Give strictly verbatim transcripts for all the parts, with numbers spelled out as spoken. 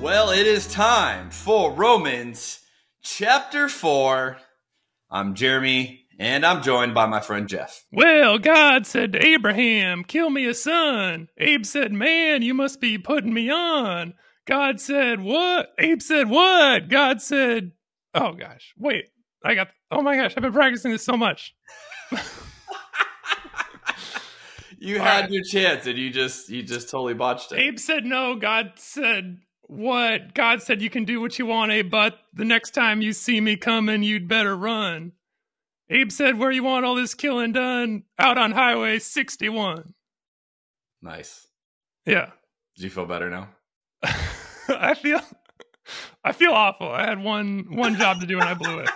Well, it is time for Romans chapter four. I'm Jeremy, and I'm joined by my friend Jeff. Well, God said to Abraham, kill me a son. Abe said, man, you must be putting me on. God said, what? Abe said, what? God said, oh gosh, wait, I got, oh my gosh, I've been practicing this so much. You All had right. your chance, and you just, you just totally botched it. Abe said no, God said... What? God said you can do what you want, Abe, but the next time you see me coming, you'd better run. Abe said, where you want all this killing done? Out on Highway sixty-one. Nice. Yeah. Do you feel better now? I feel I feel awful. I had one one job to do and I blew it.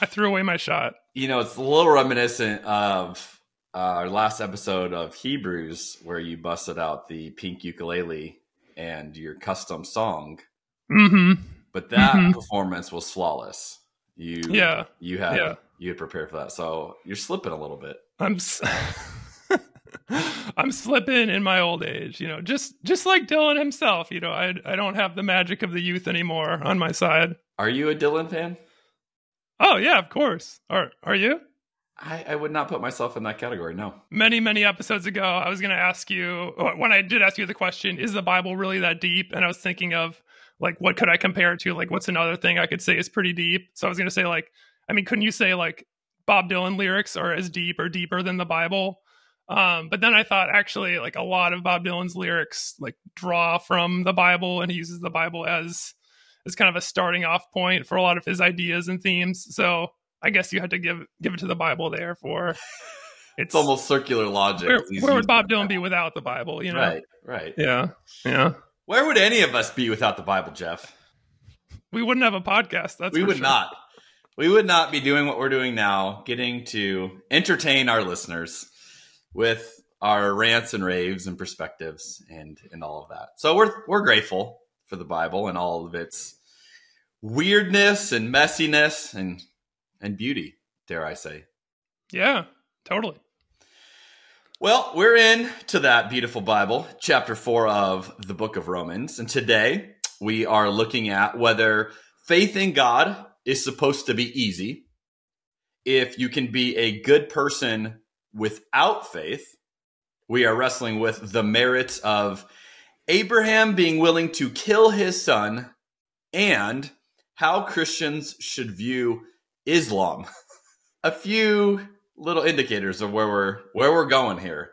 I threw away my shot. You know, it's a little reminiscent of uh, our last episode of Hebrews, where you busted out the pink ukulele and your custom song, mm-hmm. but that mm-hmm. performance was flawless. You, yeah, you had yeah. you had prepared for that, so you're slipping a little bit. I'm, s I'm slipping in my old age, you know. Just just like Dylan himself, you know. I I don't have the magic of the youth anymore on my side. Are you a Dylan fan? Oh yeah, of course. Are are you? I, I would not put myself in that category, no. Many, many episodes ago, I was going to ask you, when I did ask you the question, is the Bible really that deep? And I was thinking of, like, what could I compare it to? Like, what's another thing I could say is pretty deep? So I was going to say, like, I mean, couldn't you say, like, Bob Dylan lyrics are as deep or deeper than the Bible? Um, but then I thought, actually, like, a lot of Bob Dylan's lyrics, like, draw from the Bible, and he uses the Bible as, as kind of a starting off point for a lot of his ideas and themes. So... I guess you had to give give it to the Bible there for it's, it's almost circular logic. Where, where would Bob Dylan be without the Bible? You know, right, right, yeah, yeah. Where would any of us be without the Bible, Jeff? We wouldn't have a podcast. That's we would sure. not. We would not be doing what we're doing now, getting to entertain our listeners with our rants and raves and perspectives and and all of that. So we're we're grateful for the Bible and all of its weirdness and messiness and. And beauty, dare I say. Yeah, totally. Well, we're in to that beautiful Bible, chapter four of the book of Romans. And today we are looking at whether faith in God is supposed to be easy, if you can be a good person without faith. We are wrestling with the merits of Abraham being willing to kill his son and how Christians should view Islam. A few little indicators of where we're where we're going here.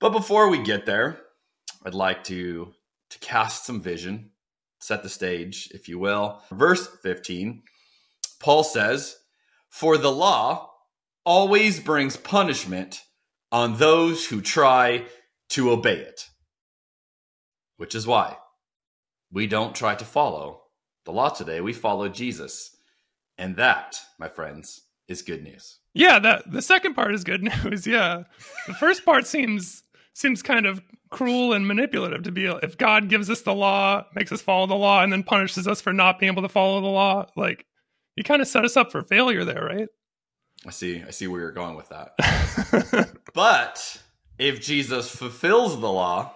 But before we get there, I'd like to to cast some vision, set the stage, if you will. Verse fifteen, Paul says, "For the law always brings punishment on those who try to obey it." Which is why we don't try to follow the law today. We follow Jesus. And that, my friends, is good news. Yeah, that the second part is good news. Yeah, the first part seems seems kind of cruel and manipulative. To be if God gives us the law, makes us follow the law, and then punishes us for not being able to follow the law, like you kind of set us up for failure there, right? I see. I see where you're going with that. But if Jesus fulfills the law,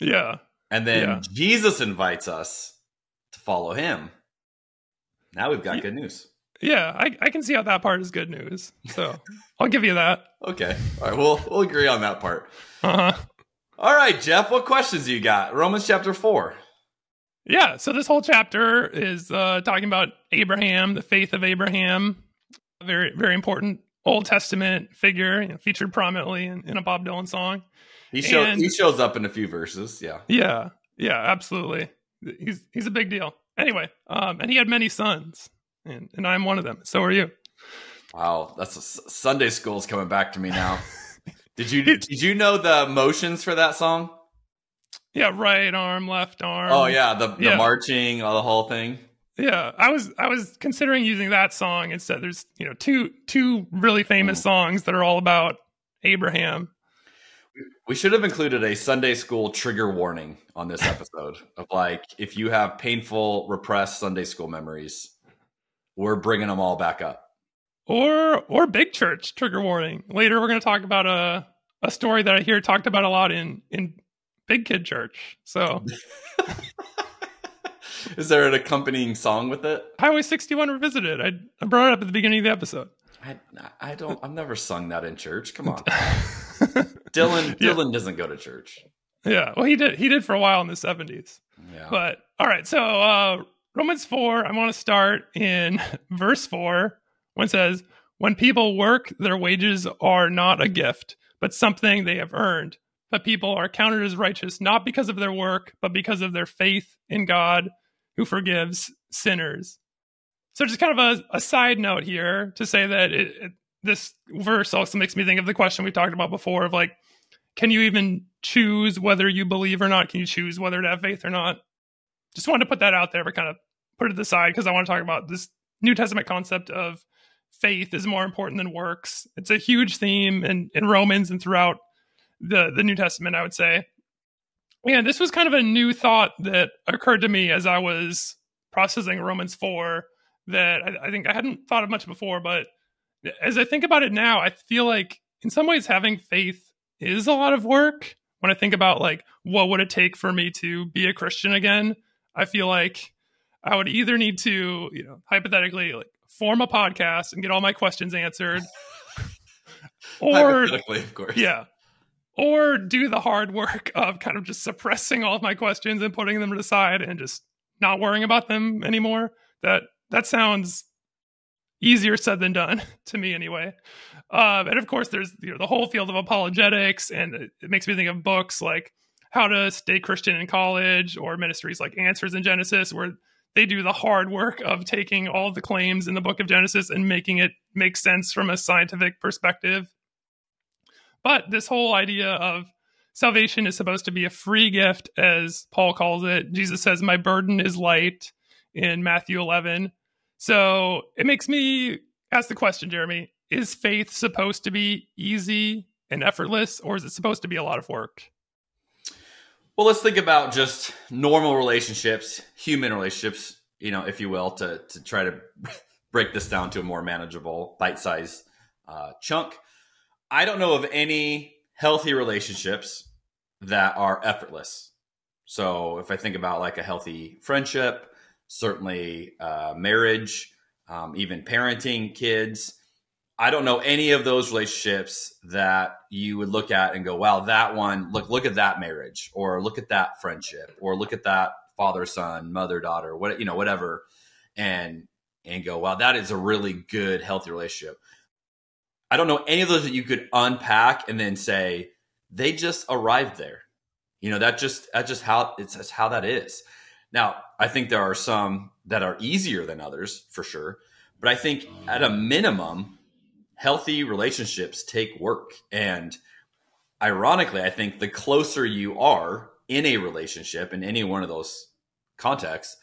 yeah, and then yeah. Jesus invites us to follow Him. Now we've got good news. Yeah, I, I can see how that part is good news. So I'll give you that. Okay. All right. We'll, we'll agree on that part. Uh-huh. All right, Jeff, what questions do you got? Romans chapter four. Yeah. So this whole chapter is uh, talking about Abraham, the faith of Abraham. A very, very important Old Testament figure, you know, featured prominently in, in a Bob Dylan song. He, show, and, he shows up in a few verses. Yeah. Yeah. Yeah, absolutely. He's, he's a big deal. Anyway, um, and he had many sons, and, and I'm one of them. So are you. Wow, that's a, Sunday school is coming back to me now. did you did you know the motions for that song? Yeah, right arm, left arm. Oh yeah, the, the yeah. marching, all the whole thing. Yeah, I was I was considering using that song instead. There's you know two two really famous mm. songs that are all about Abraham. We should have included a Sunday school trigger warning on this episode of like, if you have painful, repressed Sunday school memories, we're bringing them all back up. Or or big church trigger warning. Later, we're going to talk about a, a story that I hear talked about a lot in, in big kid church. So is there an accompanying song with it? Highway sixty-one Revisited. I, I brought it up at the beginning of the episode. I I don't I've never sung that in church. Come on. Dylan Dylan yeah. doesn't go to church. Yeah. Well, he did he did for a while in the seventies. Yeah. But all right, so uh Romans four, I want to start in verse four, when it says, "When people work, their wages are not a gift, but something they have earned. But people are counted as righteous, not because of their work, but because of their faith in God, who forgives sinners." So just kind of a, a side note here to say that it, it, this verse also makes me think of the question we talked about before of like, can you even choose whether you believe or not? Can you choose whether to have faith or not? Just wanted to put that out there, but kind of put it to the side because I want to talk about this New Testament concept of faith is more important than works. It's a huge theme in, in Romans and throughout the, the New Testament, I would say. And this was kind of a new thought that occurred to me as I was processing Romans four that I, I think I hadn't thought of much before. But as I think about it now, I feel like in some ways having faith is a lot of work. When I think about like, what would it take for me to be a Christian again? I feel like I would either need to, you know, hypothetically, like form a podcast and get all my questions answered, or of course, yeah, or do the hard work of kind of just suppressing all of my questions and putting them to the side and just not worrying about them anymore. That that sounds easier said than done to me, anyway. Uh, and of course, there's you know, the whole field of apologetics, and it, it makes me think of books like How to Stay Christian in College, or ministries like Answers in Genesis, where they do the hard work of taking all of the claims in the book of Genesis and making it make sense from a scientific perspective. But this whole idea of salvation is supposed to be a free gift, as Paul calls it. Jesus says, "My burden is light," in Matthew eleven. So it makes me ask the question, Jeremy, is faith supposed to be easy and effortless, or is it supposed to be a lot of work? Well, let's think about just normal relationships, human relationships, you know, if you will, to to try to break this down to a more manageable, bite-sized uh, chunk. I don't know of any healthy relationships that are effortless. So if I think about like a healthy friendship, certainly uh, marriage, um, even parenting kids, I don't know any of those relationships that you would look at and go, wow, that one, look, look at that marriage, or look at that friendship, or look at that father, son, mother, daughter, what, you know, whatever. And, and go, wow, that is a really good, healthy relationship. I don't know any of those that you could unpack and then say, they just arrived there. You know, that just, that's just how it's, that's how that is. Now, I think there are some that are easier than others for sure. But I think at a minimum, healthy relationships take work. And ironically, I think the closer you are in a relationship in any one of those contexts,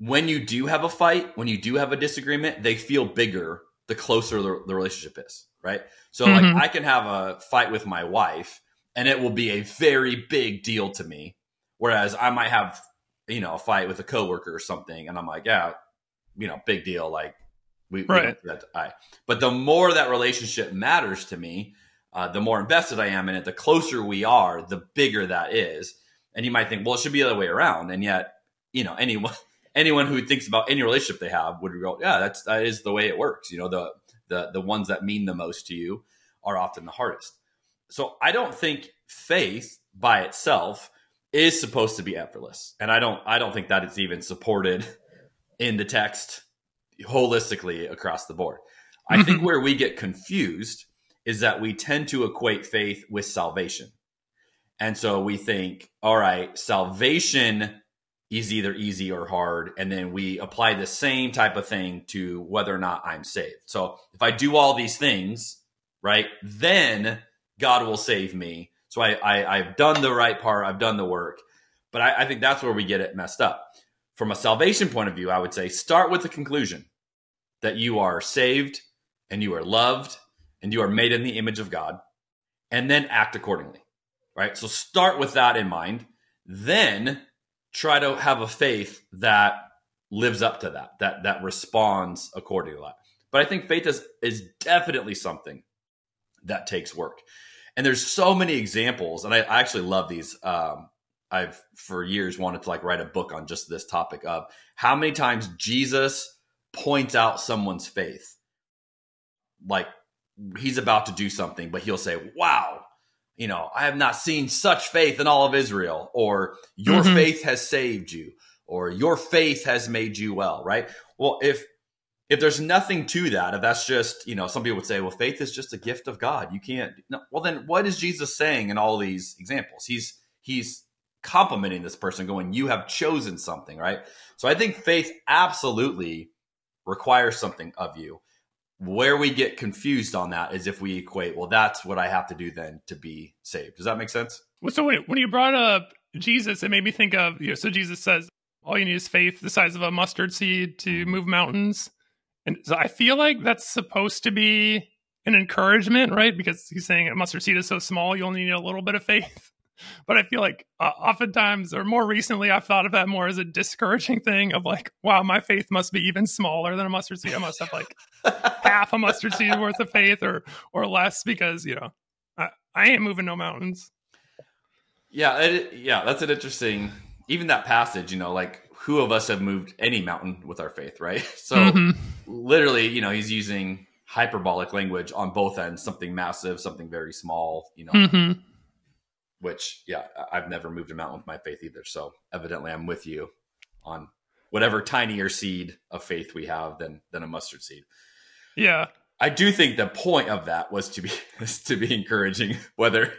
when you do have a fight, when you do have a disagreement, they feel bigger the closer the, the relationship is, right? So mm-hmm. like I can have a fight with my wife and it will be a very big deal to me. Whereas I might have, you know, a fight with a coworker or something. And I'm like, yeah, you know, big deal. Like, We, right. we don't, I, but the more that relationship matters to me, uh, the more invested I am in it, the closer we are, the bigger that is. And you might think, well, it should be the other way around. And yet, you know, anyone, anyone who thinks about any relationship they have would go, yeah, that's, that is the way it works. You know, the, the, the ones that mean the most to you are often the hardest. So I don't think faith by itself is supposed to be effortless. And I don't, I don't think that it's even supported in the text holistically across the board. I think where we get confused is that we tend to equate faith with salvation. And so we think, all right, salvation is either easy or hard. And then we apply the same type of thing to whether or not I'm saved. So if I do all these things, right, then God will save me. So I, I, I've done the right part. I've done the work. But I, I think that's where we get it messed up. From a salvation point of view, I would say start with the conclusion that you are saved and you are loved and you are made in the image of God, and then act accordingly, right? So start with that in mind, then try to have a faith that lives up to that, that, that responds according to that. But I think faith is, is definitely something that takes work. And there's so many examples, and I, I actually love these. Um, I've for years wanted to like write a book on just this topic of how many times Jesus points out someone's faith. Like he's about to do something, but he'll say, wow, you know, I have not seen such faith in all of Israel, or your mm-hmm. faith has saved you, or your faith has made you well, right? Well, if If there's nothing to that, if that's just, you know, some people would say, well, faith is just a gift of God. You can't. No. Well, then what is Jesus saying in all these examples? He's he's complimenting this person going, you have chosen something, right? So I think faith absolutely requires something of you. Where we get confused on that is if we equate, well, that's what I have to do then to be saved. Does that make sense? Well, so when you brought up Jesus, it made me think of, you know, so Jesus says, all you need is faith the size of a mustard seed to move mountains. And so I feel like that's supposed to be an encouragement, right? Because he's saying a mustard seed is so small, you only need a little bit of faith. But I feel like uh, oftentimes, or more recently, I've thought of that more as a discouraging thing of like, wow, my faith must be even smaller than a mustard seed. I must have like half a mustard seed worth of faith or or less because, you know, I, I ain't moving no mountains. Yeah, it, yeah, that's an interesting, even that passage, you know, like, who of us have moved any mountain with our faith, right? So mm-hmm. literally, you know, he's using hyperbolic language on both ends, something massive, something very small, you know, mm-hmm. which, yeah, I've never moved a mountain with my faith either. So evidently I'm with you on whatever tinier seed of faith we have than, than a mustard seed. Yeah. I do think the point of that was to be, was to be encouraging, whether,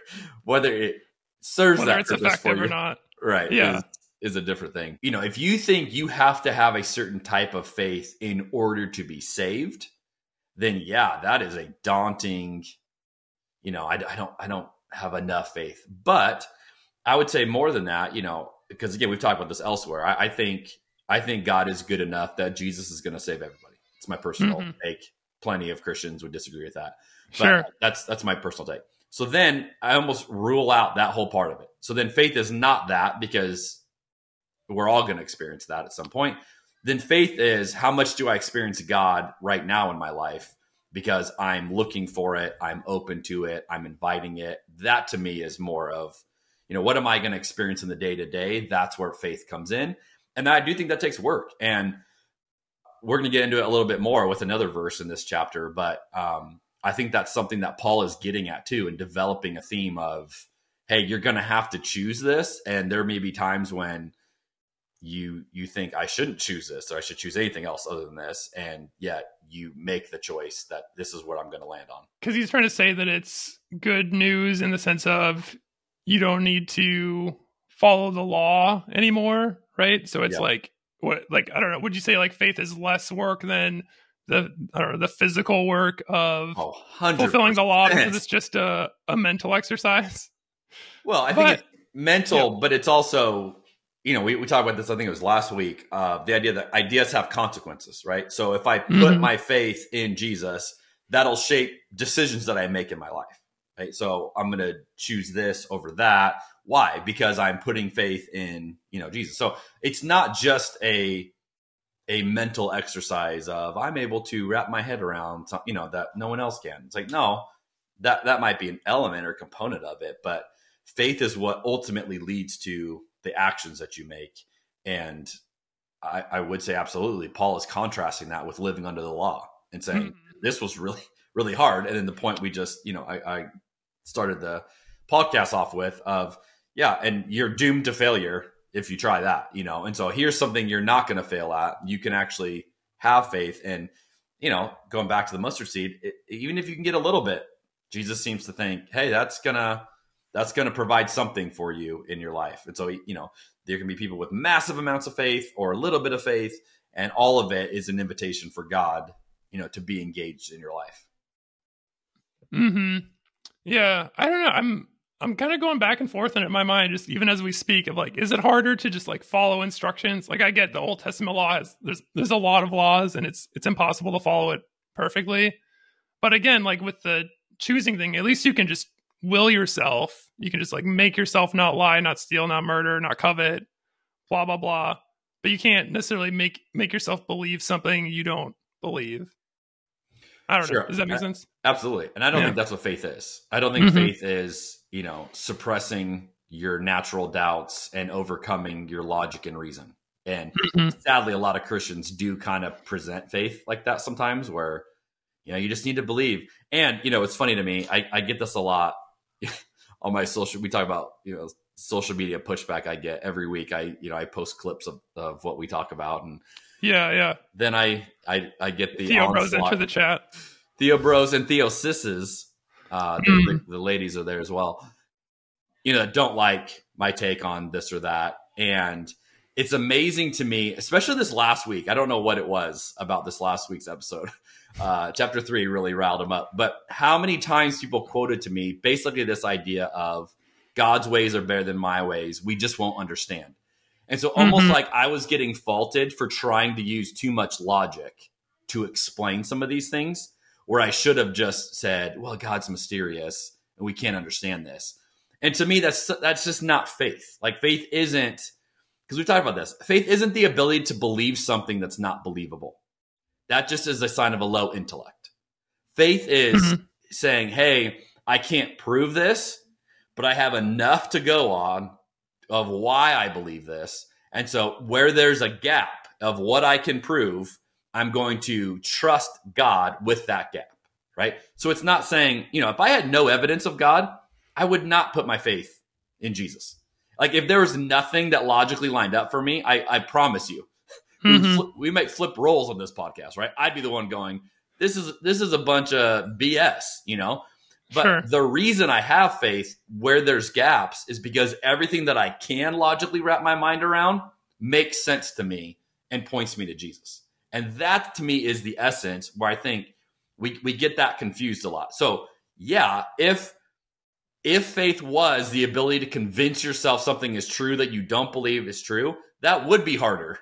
whether it serves whether that it's purpose effective for you. Or not. Right. Yeah. Is a different thing. You know, if you think you have to have a certain type of faith in order to be saved, then yeah, that is a daunting, you know, I, I don't, I don't have enough faith, but I would say more than that, you know, because again, we've talked about this elsewhere. I, I think, I think God is good enough that Jesus is going to save everybody. It's my personal mm-hmm. take. Plenty of Christians would disagree with that. But sure. That's, that's my personal take. So then I almost rule out that whole part of it. So then faith is not that, because we're all going to experience that at some point. Then faith is, how much do I experience God right now in my life? Because I'm looking for it. I'm open to it. I'm inviting it. That to me is more of, you know, what am I going to experience in the day to day? That's where faith comes in. And I do think that takes work. And we're going to get into it a little bit more with another verse in this chapter. But um, I think that's something that Paul is getting at too, and developing a theme of, hey, you're going to have to choose this. And there may be times when you you think I shouldn't choose this, or I should choose anything else other than this. And yet you make the choice that this is what I'm going to land on. Because he's trying to say that it's good news in the sense of you don't need to follow the law anymore, right? So it's yeah. like, what, like, I don't know, would you say like faith is less work than the, I don't know, the physical work of oh, fulfilling the law, because it's just a, a mental exercise? Well, I but, think it's mental, yeah. but it's also... You know, we, we talked about this, I think it was last week, uh, the idea that ideas have consequences, right? So if I put mm-hmm. my faith in Jesus, that'll shape decisions that I make in my life, right? So I'm going to choose this over that. Why? Because I'm putting faith in, you know, Jesus. So it's not just a, a mental exercise of I'm able to wrap my head around, you know, that no one else can. It's like, no, that, that might be an element or component of it, but faith is what ultimately leads to the actions that you make. And I, I would say, absolutely, Paul is contrasting that with living under the law and saying, mm-hmm. this was really, really hard. And then the point we just, you know, I, I started the podcast off with of, yeah, and you're doomed to failure if you try that, you know? And so here's something you're not going to fail at. You can actually have faith. And, you know, going back to the mustard seed, it, even if you can get a little bit, Jesus seems to think, hey, that's going to, That's going to provide something for you in your life. And so, you know, there can be people with massive amounts of faith or a little bit of faith, and all of it is an invitation for God, you know, to be engaged in your life. Mm-hmm. Yeah. I don't know. I'm, I'm kind of going back and forth in my mind, just even as we speak, of like, is it harder to just like follow instructions? Like, I get the Old Testament laws, there's, there's a lot of laws, and it's, it's impossible to follow it perfectly. But again, like with the choosing thing, at least you can just will yourself, you can just like make yourself not lie, not steal, not murder, not covet, blah, blah, blah. But you can't necessarily make, make yourself believe something you don't believe. I don't sure. know. Does that make I, sense? Absolutely. And I don't yeah. think that's what faith is. I don't think mm-hmm. faith is, you know, suppressing your natural doubts and overcoming your logic and reason. And mm-hmm. sadly, a lot of Christians do kind of present faith like that sometimes, where, you know, you just need to believe. And, you know, it's funny to me. I, I get this a lot on my social. We talk about, you know, social media pushback I get every week. I, you know, I post clips of, of what we talk about, and yeah, yeah. Then I, I, I get the Theo bros into the chat. Theo bros and Theo sisses. Uh, the, the ladies are there as well. You know, don't like my take on this or that. And it's amazing to me, especially this last week. I don't know what it was about this last week's episode. Uh, chapter three really riled them up. But how many times people quoted to me basically this idea of God's ways are better than my ways. We just won't understand. And so almost mm-hmm. like I was getting faulted for trying to use too much logic to explain some of these things, where I should have just said, well, God's mysterious and we can't understand this. And to me, that's that's just not faith. Like, faith isn't, because we've talked about this, faith isn't the ability to believe something that's not believable. That just is a sign of a low intellect. Faith is mm-hmm. saying, hey, I can't prove this, but I have enough to go on of why I believe this. And so where there's a gap of what I can prove, I'm going to trust God with that gap, right? So it's not saying, you know, if I had no evidence of God, I would not put my faith in Jesus. Like, if there was nothing that logically lined up for me, I, I promise you, mm-hmm. we, flip, we might flip roles on this podcast, right? I'd be the one going, this is, this is a bunch of B S, you know? But sure. the reason I have faith where there's gaps is because everything that I can logically wrap my mind around makes sense to me and points me to Jesus. And that, to me, is the essence where I think we, we get that confused a lot. So yeah, if, if faith was the ability to convince yourself something is true that you don't believe is true, that would be harder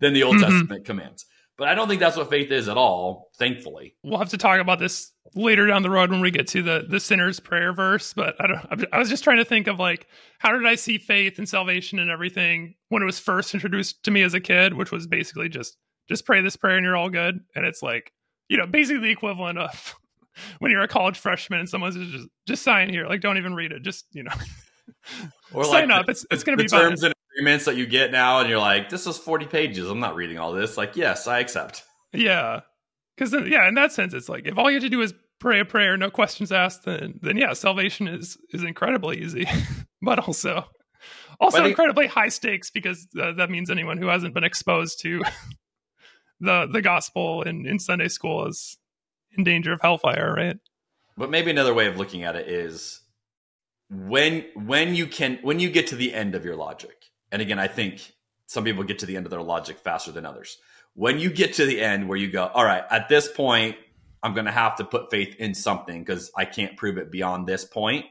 than the Old mm-hmm. Testament commands. But I don't think that's what faith is at all, thankfully. We'll have to talk about this later down the road when we get to the the sinner's prayer verse. But I don't. I was just trying to think of, like, how did I see faith and salvation and everything when it was first introduced to me as a kid, which was basically just just pray this prayer and you're all good. And it's like, you know, basically the equivalent of when you're a college freshman and someone's just just sign here, like, don't even read it, just, you know, or sign like up. The, it's it's going to be fun. Terms and agreements that you get now, and you're like, this is forty pages. I'm not reading all this. Like, yes, I accept. Yeah, because yeah, in that sense, it's like, if all you have to do is pray a prayer, no questions asked, then then yeah, salvation is is incredibly easy, but also also they, incredibly high stakes, because uh, that means anyone who hasn't been exposed to the the gospel in in Sunday school is in danger of hellfire, right? But maybe another way of looking at it is when when you can when you get to the end of your logic. And again, I think some people get to the end of their logic faster than others. When you get to the end where you go, all right, at this point, I'm going to have to put faith in something because I can't prove it beyond this point.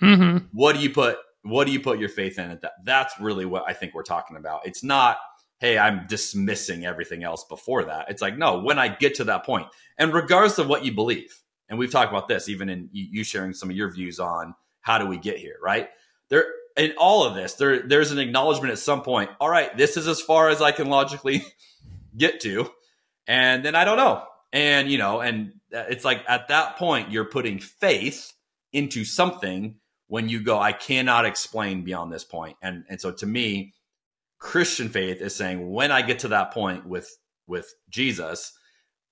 Mm-hmm. What do you put? What do you put your faith in at that? That's really what I think we're talking about. It's not, hey, I'm dismissing everything else before that. It's like, no, when I get to that point, and regardless of what you believe, and we've talked about this, even in you sharing some of your views on how do we get here, right? There, in all of this, there, there's an acknowledgement at some point, all right, this is as far as I can logically get to. And then I don't know. And, you know, and it's like, at that point, you're putting faith into something when you go, I cannot explain beyond this point. And, and so to me, Christian faith is saying, when I get to that point with, with Jesus,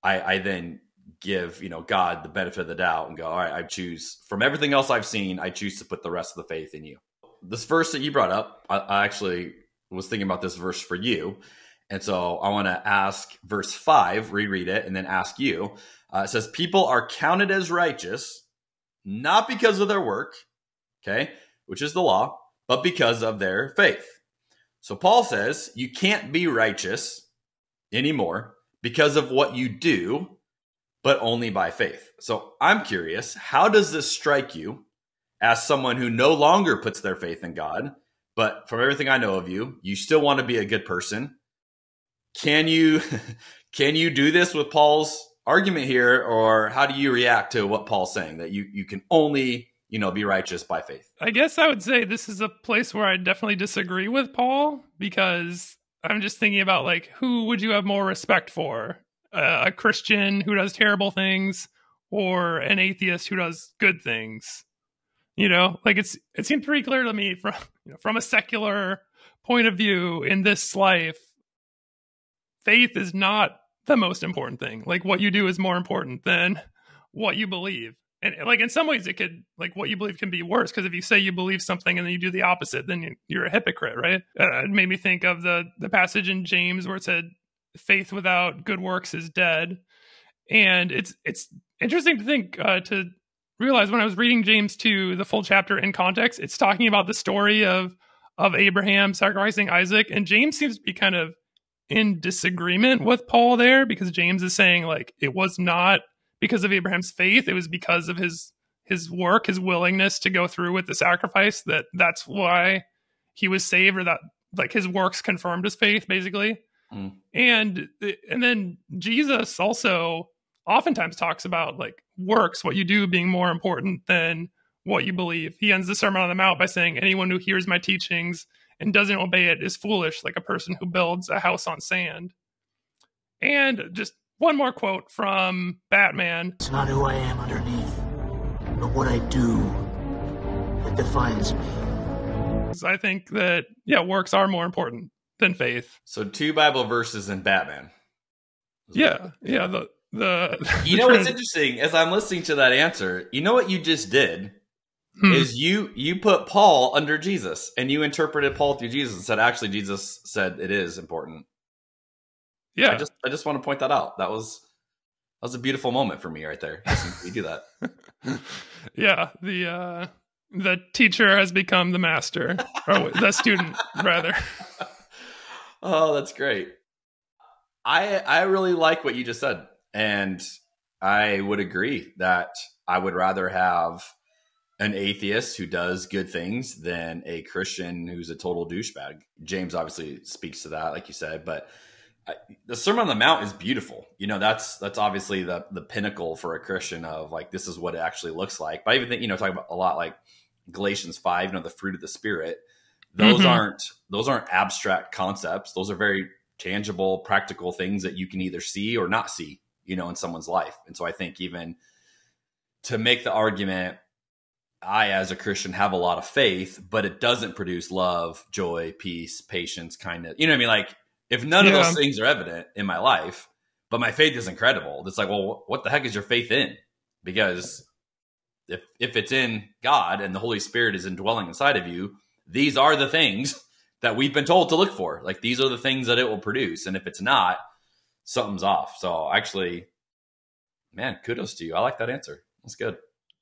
I, I then give, you know, God the benefit of the doubt and go, all right, I choose from everything else I've seen, I choose to put the rest of the faith in you. This verse that you brought up, I, I actually was thinking about this verse for you. And so I want to ask verse five, reread it, and then ask you. Uh, it says, people are counted as righteous, not because of their work, okay, which is the law, but because of their faith. So Paul says, you can't be righteous anymore because of what you do, but only by faith. So I'm curious, how does this strike you as someone who no longer puts their faith in God, but from everything I know of you, you still want to be a good person? Can you, can you do this with Paul's argument here? Or how do you react to what Paul's saying, that you, you can only, you know, be righteous by faith? I guess I would say this is a place where I definitely disagree with Paul, because I'm just thinking about, like, who would you have more respect for? a Christian who does terrible things or an atheist who does good things. You know, like it's it seemed pretty clear to me from you know, from a secular point of view in this life, faith is not the most important thing. Like what you do is more important than what you believe. And like in some ways it could, like what you believe can be worse, because if you say you believe something and then you do the opposite, then you, you're a hypocrite, right? Uh, it made me think of the the passage in James where it said, faith without good works is dead. And it's it's interesting to think, uh, to realize when I was reading James two, the full chapter in context, it's talking about the story of of Abraham sacrificing Isaac. And James seems to be kind of in disagreement with Paul there, because James is saying like, it was not because of Abraham's faith. It was because of his his work, his willingness to go through with the sacrifice, that that's why he was saved, or that like his works confirmed his faith, basically. Mm. And and then Jesus also oftentimes talks about like works, what you do being more important than what you believe. He ends the Sermon on the Mount by saying, anyone who hears my teachings and doesn't obey it is foolish, like a person who builds a house on sand. And just one more quote from Batman. It's not who I am underneath, but what I do that defines me. So I think that, yeah, works are more important than faith. So two Bible verses in Batman. Yeah, yeah. The, the You know what's interesting, as I'm listening to that answer, you know what you just did? Hmm. Is you you put Paul under Jesus, and you interpreted Paul through Jesus and said, actually, Jesus said it is important. Yeah, I just I just want to point that out. That was that was a beautiful moment for me right there. We do that. Yeah, the uh, the teacher has become the master, or the student rather. Oh, that's great. I I really like what you just said, and I would agree that I would rather have an atheist who does good things than a Christian who's a total douchebag. James obviously speaks to that, like you said, but I, the Sermon on the Mount is beautiful. You know, that's, that's obviously the, the pinnacle for a Christian of like, this is what it actually looks like. But I even think, you know, talking about a lot like Galatians five, you know, the fruit of the Spirit, those mm-hmm. aren't, those aren't abstract concepts. Those are very tangible, practical things that you can either see or not see, you know, in someone's life. And so I think even to make the argument, I, as a Christian, have a lot of faith, but it doesn't produce love, joy, peace, patience, kindness. You know what I mean? Like, if none yeah. of those things are evident in my life, but my faith is incredible, it's like, well, what the heck is your faith in? Because if if it's in God and the Holy Spirit is indwelling inside of you, these are the things that we've been told to look for. Like, these are the things that it will produce. And if it's not, something's off. So actually, man, kudos to you. I like that answer. That's good.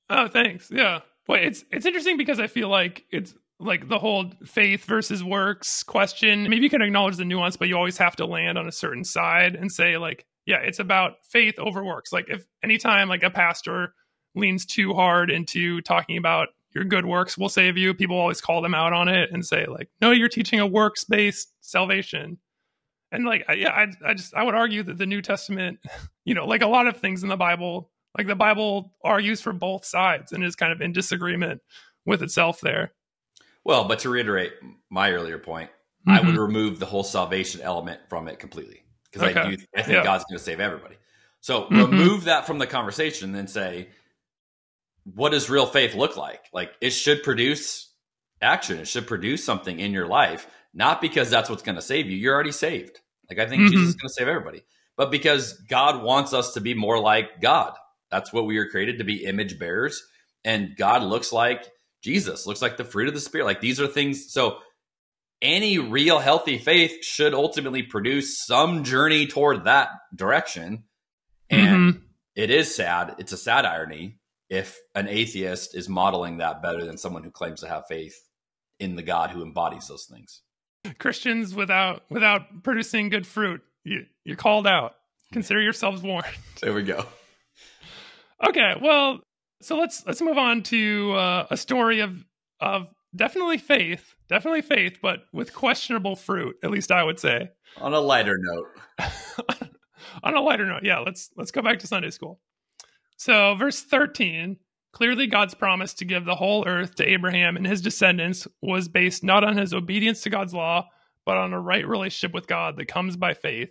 Oh, thanks. Yeah. Well, it's it's interesting because I feel like it's like the whole faith versus works question. Maybe you can acknowledge the nuance, but you always have to land on a certain side and say like, yeah, it's about faith over works. Like if anytime like a pastor leans too hard into talking about your good works will save you, people always call them out on it and say like, no, you're teaching a works-based salvation. And like, I, yeah, I, I just, I would argue that the New Testament, you know, like a lot of things in the Bible, like the Bible argues for both sides and is kind of in disagreement with itself there. Well, but to reiterate my earlier point, mm-hmm. I would remove the whole salvation element from it completely, because okay. I do, I think yeah. God's going to save everybody. So mm-hmm. remove that from the conversation and then say, what does real faith look like? Like it should produce action. It should produce something in your life, not because that's what's going to save you. You're already saved. Like I think mm-hmm. Jesus is going to save everybody, but because God wants us to be more like God. That's what we were created to be, image bearers. And God looks like Jesus, looks like the fruit of the Spirit. Like these are things. So any real healthy faith should ultimately produce some journey toward that direction. And mm-hmm. it is sad. It's a sad irony if an atheist is modeling that better than someone who claims to have faith in the God who embodies those things. Christians without without producing good fruit, you, you're called out. Consider yourselves warned. There we go. Okay, well, so let's let's move on to uh, a story of of definitely faith, definitely faith, but with questionable fruit. At least I would say. On a lighter note. On a lighter note, yeah. Let's let's go back to Sunday school. So, verse thirteen. Clearly, God's promise to give the whole earth to Abraham and his descendants was based not on his obedience to God's law, but on a right relationship with God that comes by faith.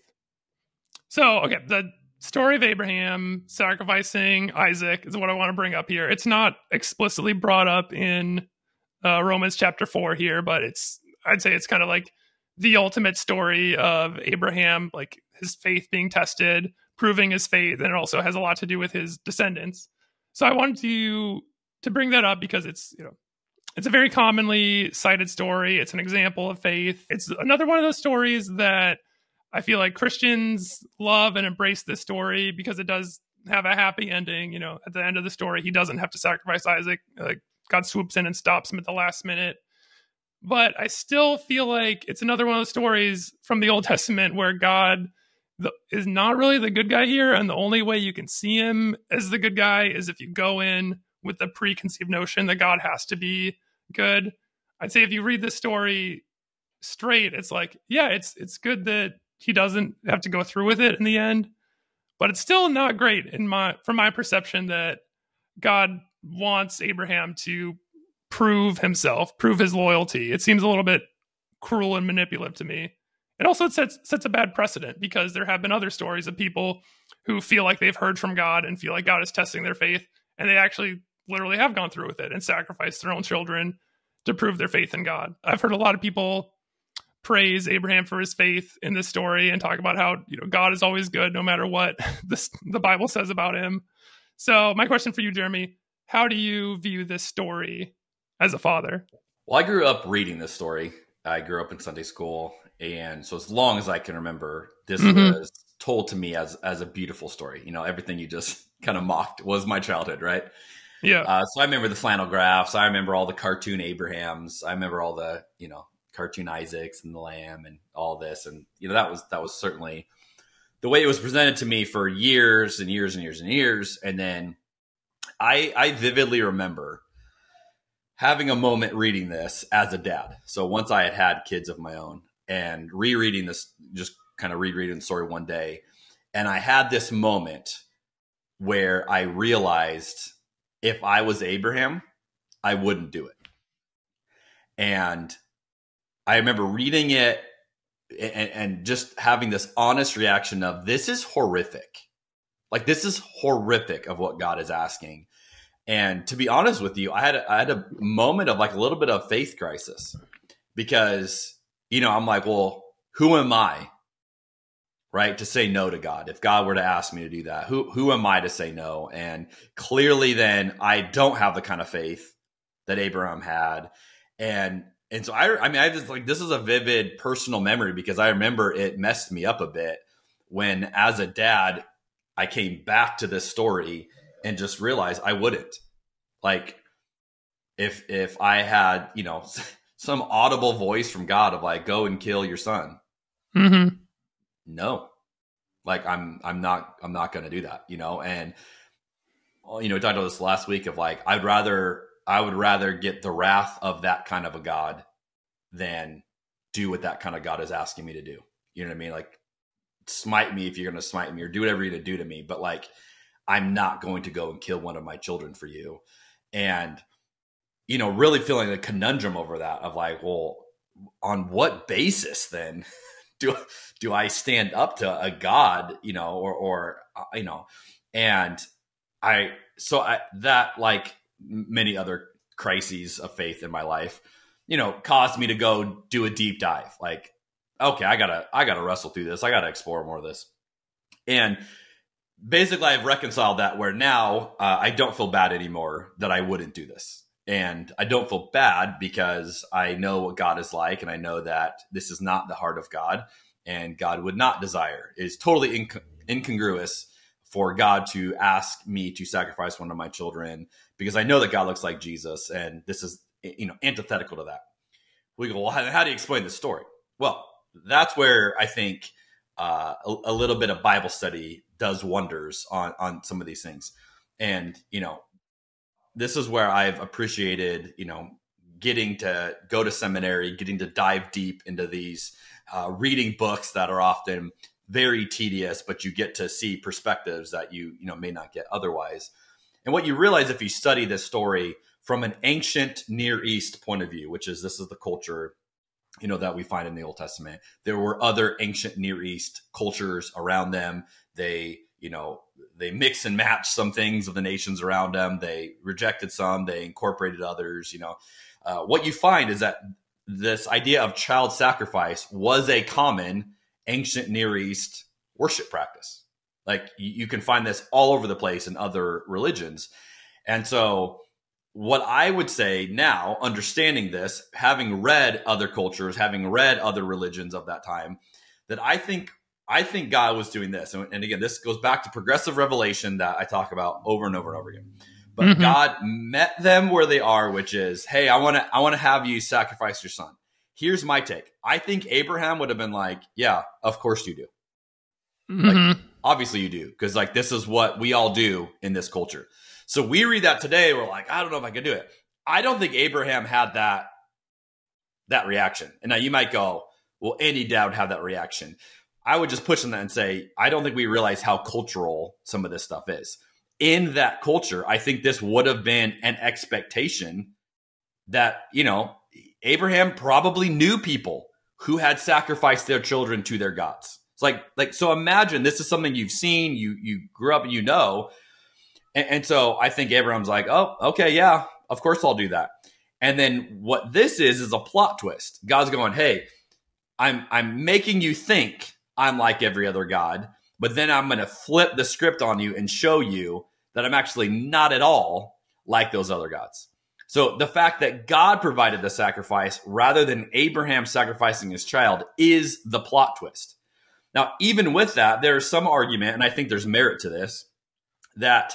So, okay, the story of Abraham sacrificing Isaac is what I want to bring up here. It's not explicitly brought up in uh, Romans chapter four here, but it's, I'd say it's kind of like the ultimate story of Abraham, like his faith being tested, proving his faith, and it also has a lot to do with his descendants. So I wanted to to bring that up because it's, you know, it's a very commonly cited story. It's an example of faith. It's another one of those stories that I feel like Christians love and embrace this story because it does have a happy ending. You know, at the end of the story, he doesn't have to sacrifice Isaac. Like, God swoops in and stops him at the last minute. But I still feel like it's another one of those stories from the Old Testament where God the, is not really the good guy here. And the only way you can see him as the good guy is if you go in with the preconceived notion that God has to be good. I'd say if you read this story straight, it's like, yeah, it's it's good that he doesn't have to go through with it in the end, but it's still not great in my, from my perception, that God wants Abraham to prove himself, prove his loyalty. It seems a little bit cruel and manipulative to me. And also it sets, sets a bad precedent, because there have been other stories of people who feel like they've heard from God and feel like God is testing their faith, and they actually literally have gone through with it and sacrificed their own children to prove their faith in God. I've heard a lot of people praise Abraham for his faith in this story and talk about how, you know, God is always good no matter what this, the Bible says about him. So my question for you, Jeremy, how do you view this story as a father? Well, I grew up reading this story. I grew up in Sunday school. And so as long as I can remember, this mm-hmm. was told to me as, as a beautiful story. You know, everything you just kind of mocked was my childhood, right? Yeah. Uh, so I remember the flannel graphs. I remember all the cartoon Abrahams. I remember all the, you know, cartoon Isaacs and the lamb and all this. And, you know, that was, that was certainly the way it was presented to me for years and years and years and years. And then I, I vividly remember having a moment reading this as a dad. So once I had had kids of my own and rereading this, just kind of rereading the story one day. And I had this moment where I realized if I was Abraham, I wouldn't do it. And I remember reading it and, and just having this honest reaction of, this is horrific. Like, this is horrific of what God is asking. And to be honest with you, I had, I had a moment of like a little bit of faith crisis, because, you know, I'm like, well, who am I, right, to say no to God? If God were to ask me to do that, who, who am I to say no? And clearly then I don't have the kind of faith that Abraham had. And, And so I, I mean, I just like, this is a vivid personal memory, because I remember it messed me up a bit when, as a dad, I came back to this story and just realized I wouldn't. Like, if, if I had, you know, some audible voice from God of like, go and kill your son. Mm-hmm. No, like I'm, I'm not, I'm not going to do that, you know? And, you know, we talked about this last week of like, I'd rather, I would rather get the wrath of that kind of a God than do what that kind of God is asking me to do. You know what I mean? Like, smite me if you're going to smite me, or do whatever you're going to do to me. But like, I'm not going to go and kill one of my children for you. And, you know, really feeling the conundrum over that of like, well, on what basis then do, do I stand up to a God, you know, or, or, you know, and I, so I, that like, many other crises of faith in my life, you know, caused me to go do a deep dive. Like, okay, I gotta, I gotta wrestle through this. I gotta explore more of this. And basically I've reconciled that, where now uh, I don't feel bad anymore that I wouldn't do this. And I don't feel bad because I know what God is like. And I know that this is not the heart of God, and God would not desire. It is totally inc- incongruous for God to ask me to sacrifice one of my children, because I know that God looks like Jesus, and this is, you know, antithetical to that. We go, well, how do you explain this story? Well, that's where I think uh, a, a little bit of Bible study does wonders on, on some of these things. And, you know, this is where I've appreciated, you know, getting to go to seminary, getting to dive deep into these, uh, reading books that are often very tedious, but you get to see perspectives that you, you know, may not get otherwise. And what you realize if you study this story from an ancient Near East point of view, which is, this is the culture, you know, that we find in the Old Testament. There were other ancient Near East cultures around them. They, you know, they mix and match some things of the nations around them. They rejected some, they incorporated others, you know. Uh, what you find is that this idea of child sacrifice was a common ancient Near East worship practice. Like you can find this all over the place in other religions. And so what I would say now, understanding this, having read other cultures, having read other religions of that time, that I think I think God was doing this. And, and again, this goes back to progressive revelation that I talk about over and over and over again. But mm-hmm. God met them where they are, which is, hey, I want to I want to have you sacrifice your son. Here's my take. I think Abraham would have been like, yeah, of course you do. Mm-hmm. Like, obviously you do, because like this is what we all do in this culture. So we read that today. We're like, I don't know if I can do it. I don't think Abraham had that, that reaction. And now you might go, well, any dad would have that reaction. I would just push on that and say, I don't think we realize how cultural some of this stuff is. In that culture, I think this would have been an expectation that, you know, Abraham probably knew people who had sacrificed their children to their gods. It's like, like, so imagine this is something you've seen, you, you grew up, you know. And, and so I think Abraham's like, oh, okay, yeah, of course I'll do that. And then what this is, is a plot twist. God's going, hey, I'm, I'm making you think I'm like every other God, but then I'm going to flip the script on you and show you that I'm actually not at all like those other gods. So the fact that God provided the sacrifice rather than Abraham sacrificing his child is the plot twist. Now, even with that, there is some argument, and I think there's merit to this, that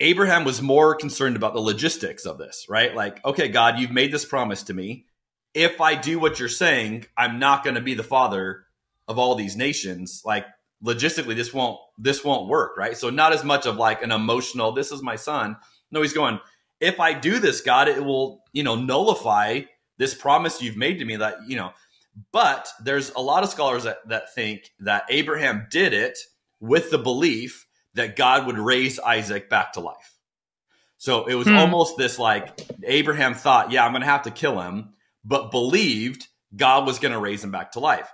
Abraham was more concerned about the logistics of this, right? Like, okay, God, you've made this promise to me. If I do what you're saying, I'm not going to be the father of all these nations. Like, logistically, this won't this won't work, right? So not as much of like an emotional, this is my son. No, he's going, if I do this, God, it will, you know, nullify this promise you've made to me that, you know. But there's a lot of scholars that, that think that Abraham did it with the belief that God would raise Isaac back to life. So it was hmm. almost this like Abraham thought, yeah, I'm going to have to kill him, but believed God was going to raise him back to life.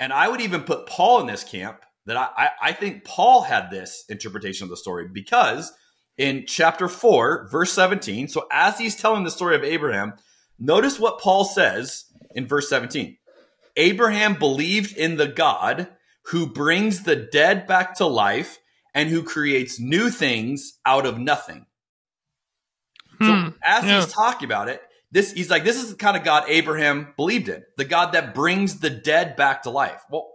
And I would even put Paul in this camp, that I, I, I think Paul had this interpretation of the story, because in chapter four, verse seventeen, so as he's telling the story of Abraham, notice what Paul says in verse seventeen. Abraham believed in the God who brings the dead back to life and who creates new things out of nothing. Hmm. So as yeah. he's talking about it, This he's like, this is the kind of God Abraham believed in, the God that brings the dead back to life. Well,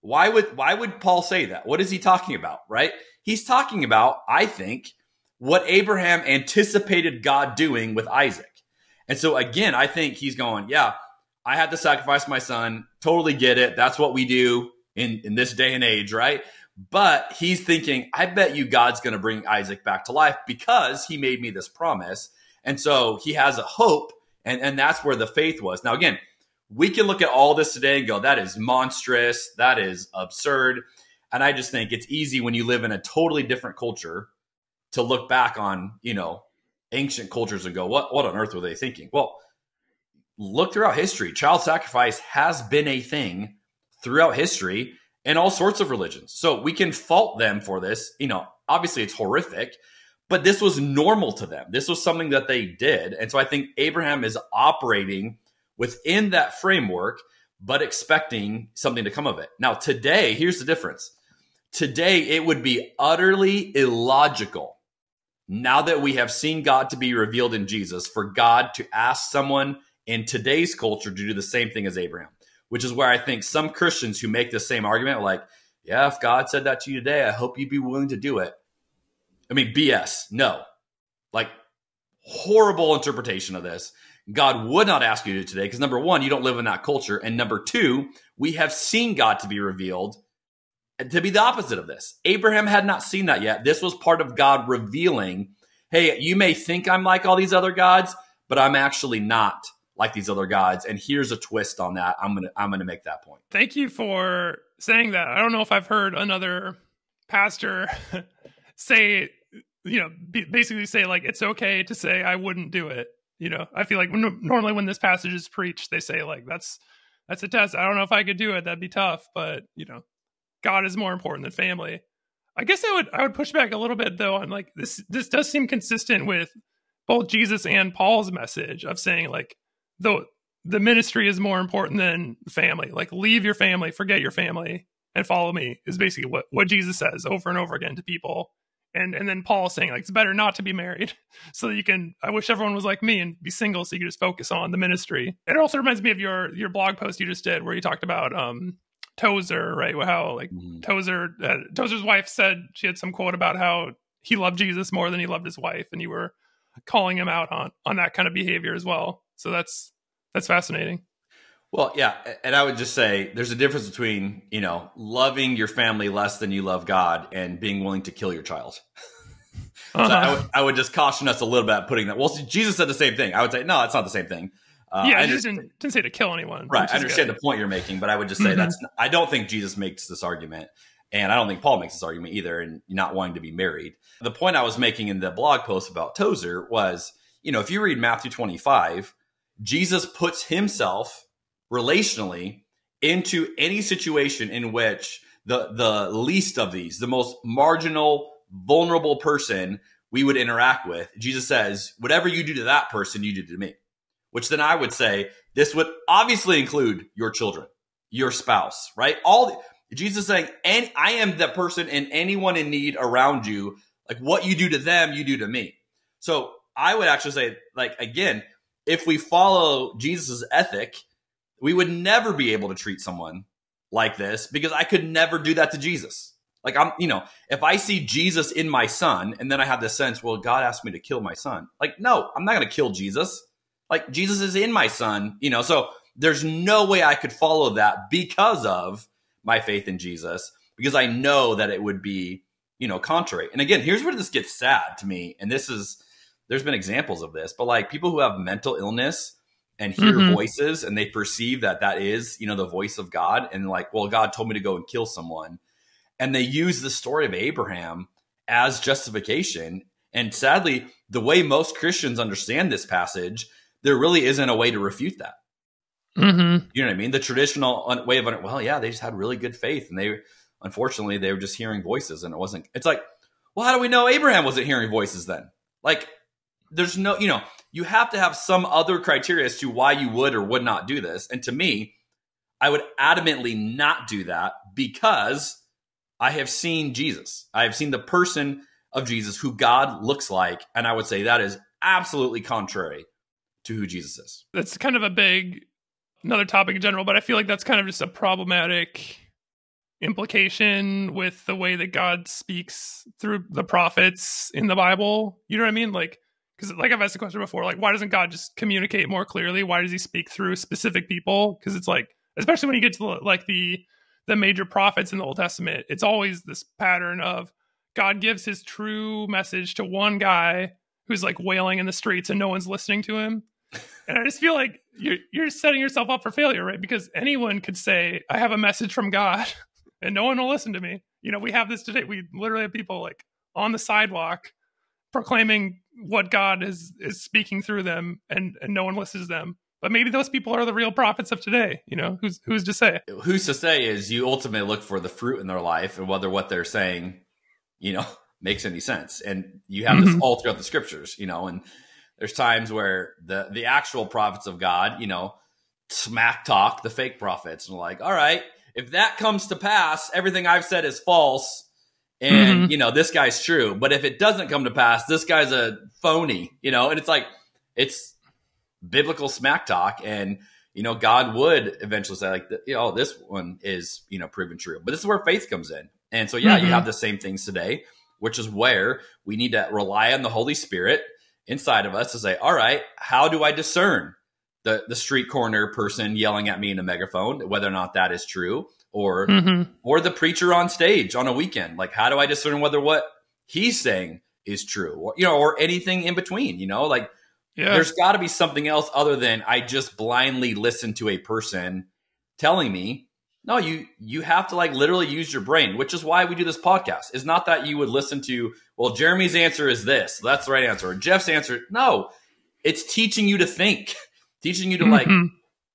why would why would Paul say that? What is he talking about, right? He's talking about, I think, what Abraham anticipated God doing with Isaac. And so again, I think he's going, yeah, I had to sacrifice my son. Totally get it. That's what we do in, in this day and age, right? But he's thinking, I bet you God's going to bring Isaac back to life because he made me this promise. And so he has a hope. And, and that's where the faith was. Now, again, we can look at all this today and go, that is monstrous. That is absurd. And I just think it's easy when you live in a totally different culture to look back on, you know, ancient cultures and go, what, what on earth were they thinking? Well, look throughout history. Child sacrifice has been a thing throughout history in all sorts of religions. So we can fault them for this. You know, obviously it's horrific. But this was normal to them. This was something that they did. And so I think Abraham is operating within that framework, but expecting something to come of it. Now, today, here's the difference. Today, it would be utterly illogical, now that we have seen God to be revealed in Jesus, for God to ask someone in today's culture to do the same thing as Abraham, which is where I think some Christians who make the same argument are like, yeah, if God said that to you today, I hope you'd be willing to do it. I mean, B S, no. Like, horrible interpretation of this. God would not ask you to do it today because, number one, you don't live in that culture. And number two, we have seen God to be revealed to be the opposite of this. Abraham had not seen that yet. This was part of God revealing, hey, you may think I'm like all these other gods, but I'm actually not like these other gods. And here's a twist on that. I'm gonna, I'm gonna make that point. Thank you for saying that. I don't know if I've heard another pastor say, you know, basically say, like, it's okay to say I wouldn't do it. You know, I feel like when, normally when this passage is preached, they say, like, that's that's a test. I don't know if I could do it. That'd be tough. But, you know, God is more important than family. I guess I would I would push back a little bit, though. I'm like, this this does seem consistent with both Jesus and Paul's message of saying, like, the the ministry is more important than family. Like, leave your family, forget your family, and follow me is basically what, what Jesus says over and over again to people. And and then Paul saying, like, it's better not to be married so that you can, I wish everyone was like me and be single so you can just focus on the ministry. And it also reminds me of your your blog post you just did where you talked about um Tozer, right? How, like, mm-hmm. Tozer, uh, Tozer's wife said she had some quote about how he loved Jesus more than he loved his wife. And you were calling him out on, on that kind of behavior as well. So that's, that's fascinating. Well, yeah. And I would just say there's a difference between, you know, loving your family less than you love God and being willing to kill your child. so uh-huh. I, would, I would just caution us a little bit putting that. Well, see, Jesus said the same thing. I would say, no, it's not the same thing. Uh, yeah, I just didn't, didn't say to kill anyone. Right. I understand good. the point you're making, but I would just say mm-hmm. that's, I don't think Jesus makes this argument. And I don't think Paul makes this argument either, and not wanting to be married. The point I was making in the blog post about Tozer was, you know, if you read Matthew twenty-five, Jesus puts himself relationally into any situation in which the, the least of these, the most marginal, vulnerable person we would interact with. Jesus says, whatever you do to that person, you do to me. Which then I would say this would obviously include your children, your spouse, right? All the, Jesus is saying, and I am the person and anyone in need around you. Like what you do to them, you do to me. So I would actually say, like, again, if we follow Jesus's ethic, we would never be able to treat someone like this because I could never do that to Jesus. Like I'm, you know, if I see Jesus in my son and then I have this sense, well, God asked me to kill my son. Like, no, I'm not going to kill Jesus. Like Jesus is in my son, you know, so there's no way I could follow that because of my faith in Jesus, because I know that it would be, you know, contrary. And again, here's where this gets sad to me. And this is, there's been examples of this, but like people who have mental illness and hear mm-hmm. voices and they perceive that that is, you know, the voice of God. And like, well, God told me to go and kill someone. And they use the story of Abraham as justification. And sadly, the way most Christians understand this passage, there really isn't a way to refute that. Mm-hmm. You know what I mean? The traditional way of, well, yeah, they just had really good faith. And they, unfortunately, they were just hearing voices and it wasn't, it's like, well, how do we know Abraham wasn't hearing voices then? Like there's no, you know, you have to have some other criteria as to why you would or would not do this. And to me, I would adamantly not do that because I have seen Jesus. I have seen the person of Jesus who God looks like. And I would say that is absolutely contrary to who Jesus is. That's kind of a big, another topic in general, but I feel like that's kind of just a problematic implication with the way that God speaks through the prophets in the Bible. You know what I mean? Like, because like I've asked the question before, like, why doesn't God just communicate more clearly? Why does he speak through specific people? Because it's like, especially when you get to the, like the the major prophets in the Old Testament, it's always this pattern of God gives his true message to one guy who's like wailing in the streets and no one's listening to him. And I just feel like you're, you're setting yourself up for failure, right? Because anyone could say, I have a message from God and no one will listen to me. You know, we have this today. We literally have people like on the sidewalk proclaiming what God is, is speaking through them and, and no one listens to them. But maybe those people are the real prophets of today. You know, who's, who's to say? Who's to say is you ultimately look for the fruit in their life and whether what they're saying, you know, makes any sense. And you have this mm-hmm. all throughout the scriptures, you know, and there's times where the, the actual prophets of God, you know, smack talk the fake prophets and like, all right, if that comes to pass, everything I've said is false. And, mm-hmm. you know, this guy's true. But if it doesn't come to pass, this guy's a phony, you know, and it's like, it's biblical smack talk. And, you know, God would eventually say like, you know, this one is, you know, proven true, but this is where faith comes in. And so, yeah, mm-hmm. you have the same things today, which is where we need to rely on the Holy Spirit inside of us to say, all right, how do I discern the, the street corner person yelling at me in a megaphone, whether or not that is true, or mm-hmm. or the preacher on stage on a weekend? Like, how do I discern whether what he's saying is true, or, you know, or anything in between, you know, like yeah. there's got to be something else other than I just blindly listen to a person telling me. No, you you have to like literally use your brain, which is why we do this podcast. It's not that you would listen to, well, Jeremy's answer is this. That's the right answer. Or Jeff's answer. No, it's teaching you to think, teaching you to like mm-hmm.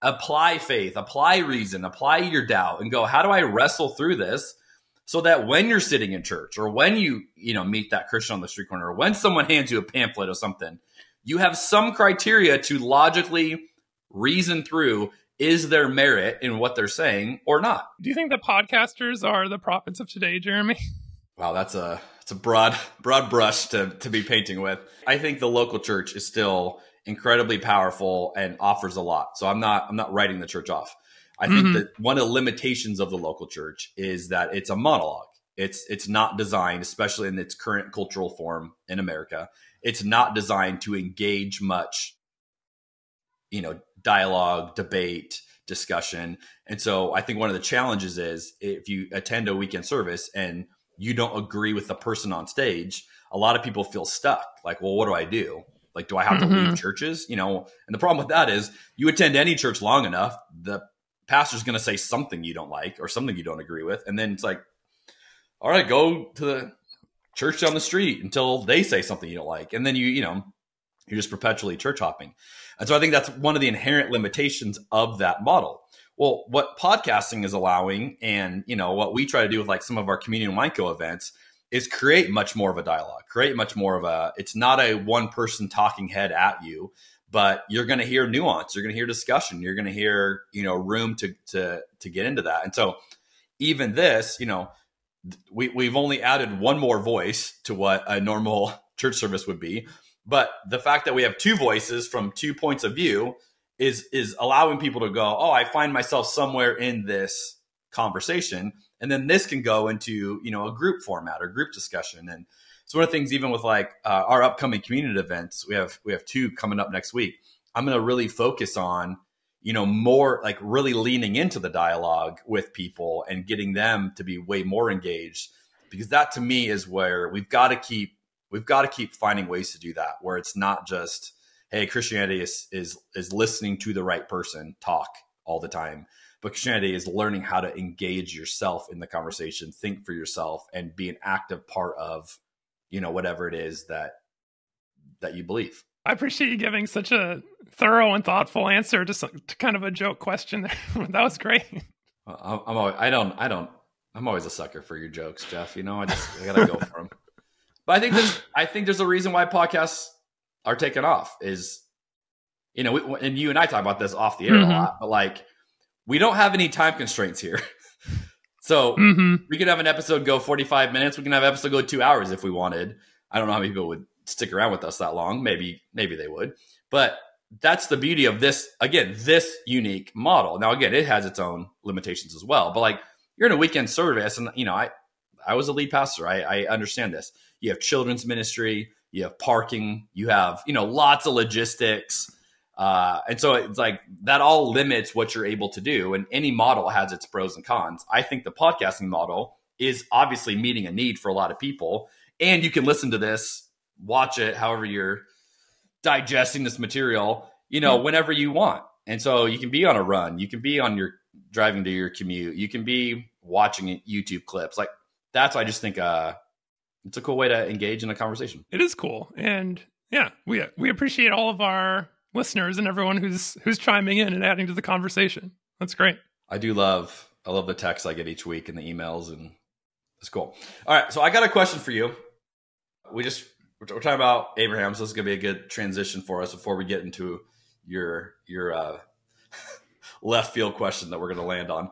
apply faith, apply reason, apply your doubt and go, how do I wrestle through this so that when you're sitting in church or when you, you know, meet that Christian on the street corner or when someone hands you a pamphlet or something, you have some criteria to logically reason through, is there merit in what they're saying or not? Do you think that podcasters are the prophets of today, Jeremy? Wow, that's a that's a broad broad brush to, to be painting with. I think the local church is still incredibly powerful and offers a lot. So I'm not I'm not writing the church off. I think mm-hmm. that one of the limitations of the local church is that it's a monologue. It's it's not designed, especially in its current cultural form in America. It's not designed to engage much, you know, dialogue, debate, discussion. And so I think one of the challenges is if you attend a weekend service and you don't agree with the person on stage, a lot of people feel stuck. Like, well, what do I do? Like, do I have mm-hmm. to leave churches? You know, and the problem with that is you attend any church long enough, the pastor's going to say something you don't like or something you don't agree with. And then it's like, all right, go to the church down the street until they say something you don't like. And then you, you know, you're just perpetually church hopping. And so I think that's one of the inherent limitations of that model. Well, what podcasting is allowing and, you know, what we try to do with like some of our Communion Myco events is create much more of a dialogue, create much more of a, it's not a one person talking head at you, but you're going to hear nuance. You're going to hear discussion. You're going to hear, you know, room to, to, to get into that. And so even this, you know, we, we've only added one more voice to what a normal church service would be. But the fact that we have two voices from two points of view is is allowing people to go, oh, I find myself somewhere in this conversation. And then this can go into, you know, a group format or group discussion. And it's one of the things, even with like uh, our upcoming community events, we have we have two coming up next week. I'm going to really focus on, you know, more like really leaning into the dialogue with people and getting them to be way more engaged, because that to me is where we've got to keep We've got to keep finding ways to do that, where it's not just, hey, Christianity is, is is listening to the right person talk all the time, but Christianity is learning how to engage yourself in the conversation, think for yourself, and be an active part of, you know, whatever it is that that you believe. I appreciate you giving such a thorough and thoughtful answer to, some, to kind of a joke question there. That was great. I'm, I'm always, I don't I don't I'm always a sucker for your jokes, Jeff. You know, I just I gotta go for them. But I think there's, I think there's a reason why podcasts are taking off is, you know, we, and you and I talk about this off the air mm-hmm. a lot, but like, we don't have any time constraints here. So mm-hmm. we could have an episode go forty-five minutes. We can have an episode go two hours if we wanted. I don't know how many people would stick around with us that long. Maybe, maybe they would, but that's the beauty of this, again, this unique model. Now, again, it has its own limitations as well, but like you're in a weekend service and, you know, I, I was a lead pastor. I, I understand this. You have children's ministry, you have parking, you have, you know, lots of logistics. Uh, and so it's like that all limits what you're able to do. And any model has its pros and cons. I think the podcasting model is obviously meeting a need for a lot of people. And you can listen to this, watch it, however you're digesting this material, you know, mm-hmm. whenever you want. And so you can be on a run, you can be on your driving to your commute, you can be watching YouTube clips. Like that's, I just think, uh, it's a cool way to engage in a conversation. It is cool. And yeah, we we appreciate all of our listeners and everyone who's who's chiming in and adding to the conversation. That's great. I do love, I love the texts I get each week and the emails, and it's cool. All right. So I got a question for you. We just, we're talking about Abraham. So this is going to be a good transition for us before we get into your, your uh, left field question that we're going to land on.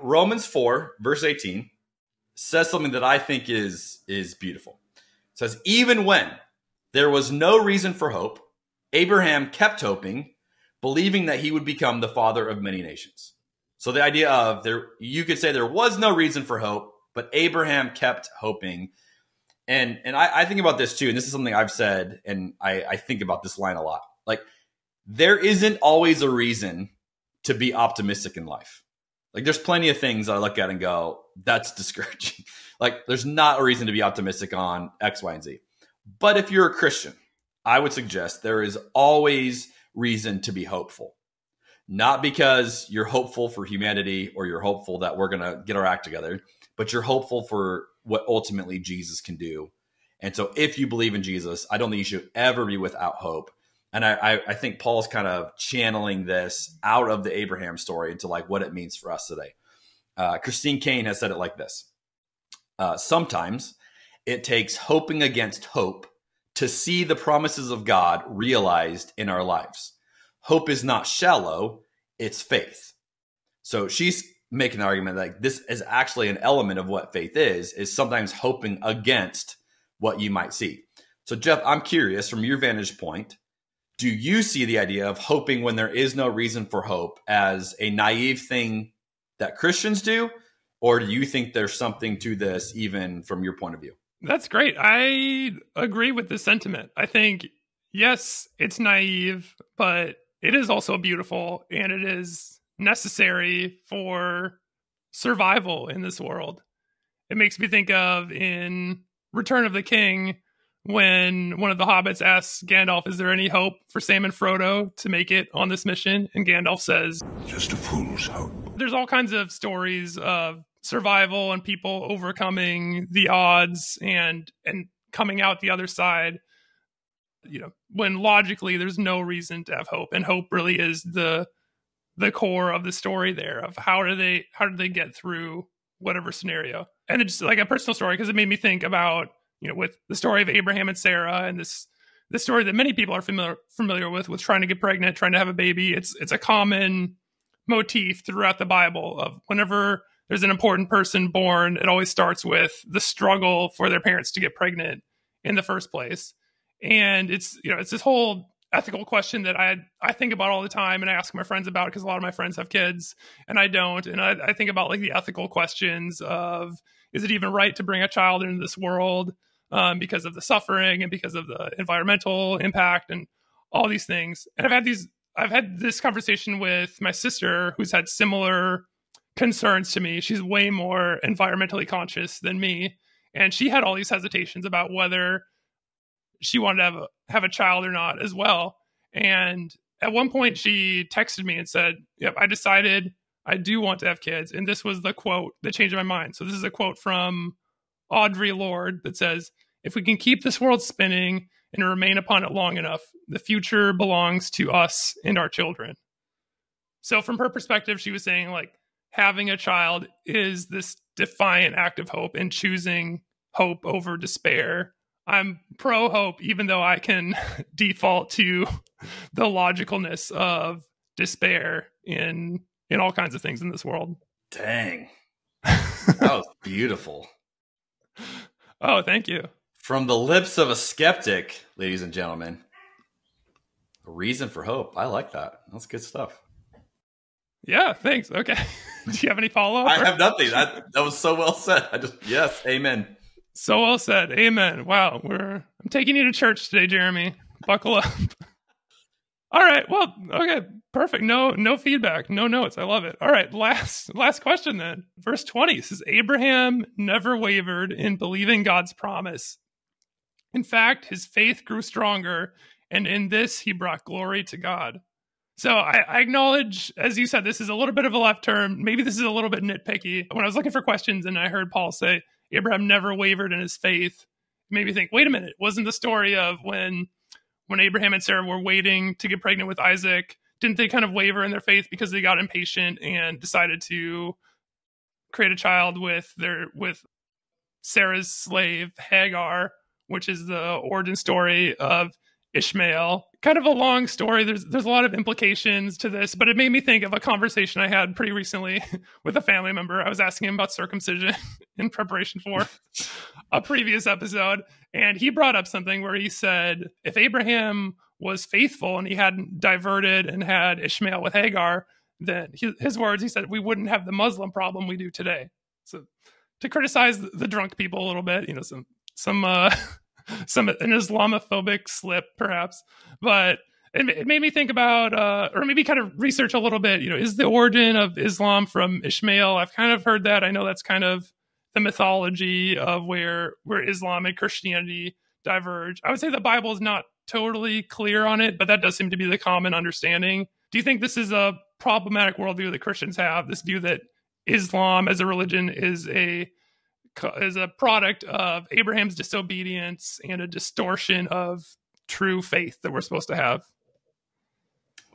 Romans four, verse eighteen. Says something that I think is is beautiful. It says, even when there was no reason for hope, Abraham kept hoping, believing that he would become the father of many nations. So the idea of there, you could say there was no reason for hope, but Abraham kept hoping. And and I, I think about this too, and this is something I've said, and I, I think about this line a lot. Like, there isn't always a reason to be optimistic in life. Like, there's plenty of things I look at and go, that's discouraging. Like, there's not a reason to be optimistic on X, Y, and Z. But if you're a Christian, I would suggest there is always reason to be hopeful. Not because you're hopeful for humanity or you're hopeful that we're going to get our act together, but you're hopeful for what ultimately Jesus can do. And so if you believe in Jesus, I don't think you should ever be without hope. And I, I, I think Paul's kind of channeling this out of the Abraham story into like what it means for us today. Uh, Christine Kane has said it like this. Uh, sometimes it takes hoping against hope to see the promises of God realized in our lives. Hope is not shallow, it's faith. So she's making an argument that this is actually an element of what faith is, is sometimes hoping against what you might see. So Jeff, I'm curious from your vantage point, do you see the idea of hoping when there is no reason for hope as a naive thing that Christians do? Or do you think there's something to this even from your point of view? That's great. I agree with the sentiment. I think, yes, it's naive, but it is also beautiful and it is necessary for survival in this world. It makes me think of in Return of the King, when one of the hobbits asks Gandalf, is there any hope for Sam and Frodo to make it on this mission? And Gandalf says, just a fool's hope. There's all kinds of stories of survival and people overcoming the odds and and coming out the other side, you know, when logically there's no reason to have hope. And hope really is the the core of the story there of how do they how do they get through whatever scenario. And it's like a personal story because it made me think about, you know, with the story of Abraham and Sarah and this the story that many people are familiar familiar with with trying to get pregnant, trying to have a baby. It's it's a common motif throughout the Bible of whenever there's an important person born, it always starts with the struggle for their parents to get pregnant in the first place. And it's, you know, it's this whole ethical question that I, I think about all the time and I ask my friends about because a lot of my friends have kids and I don't. And I, I think about like the ethical questions of, is it even right to bring a child into this world um, because of the suffering and because of the environmental impact and all these things. And I've had these, I've had this conversation with my sister who's had similar concerns to me. She's way more environmentally conscious than me. And she had all these hesitations about whether she wanted to have a, have a child or not as well. And at one point she texted me and said, yep, I decided I do want to have kids. And this was the quote that changed my mind. So this is a quote from Audre Lorde that says, if we can keep this world spinning and remain upon it long enough, the future belongs to us and our children. So from her perspective, she was saying like, having a child is this defiant act of hope and choosing hope over despair. I'm pro hope, even though I can default to the logicalness of despair in, in all kinds of things in this world. Dang. That was beautiful. Oh, thank you. From the lips of a skeptic, ladies and gentlemen, a reason for hope. I like that. That's good stuff. Yeah, thanks. Okay. Do you have any follow-up? I or? have nothing. I, that was so well said. I just, yes, amen. So well said. Amen. Wow. We're, I'm taking you to church today, Jeremy. Buckle up. All right. Well, okay. Perfect. No, no feedback. No notes. I love it. All right. Last, last question then. Verse twenty says, Abraham never wavered in believing God's promise. In fact, his faith grew stronger, and in this he brought glory to God. So I, I acknowledge, as you said, this is a little bit of a left turn. Maybe this is a little bit nitpicky. When I was looking for questions and I heard Paul say, Abraham never wavered in his faith, it made me think, wait a minute, wasn't the story of when when Abraham and Sarah were waiting to get pregnant with Isaac, didn't they kind of waver in their faith because they got impatient and decided to create a child with their with Sarah's slave, Hagar, which is the origin story of Ishmael? Kind of a long story. There's there's a lot of implications to this, but it made me think of a conversation I had pretty recently with a family member. I was asking him about circumcision in preparation for a previous episode, and he brought up something where he said, if Abraham was faithful and he hadn't diverted and had Ishmael with Hagar, then he, his words, he said, we wouldn't have the Muslim problem we do today. So to criticize the drunk people a little bit, you know, some, some, uh, Some an Islamophobic slip, perhaps, but it, it made me think about, uh, or maybe kind of research a little bit. You know, is the origin of Islam from Ishmael? I've kind of heard that. I know that's kind of the mythology of where where Islam and Christianity diverge. I would say the Bible is not totally clear on it, but that does seem to be the common understanding. Do you think this is a problematic worldview that Christians have? This view that Islam as a religion is a is a product of Abraham's disobedience and a distortion of true faith that we're supposed to have.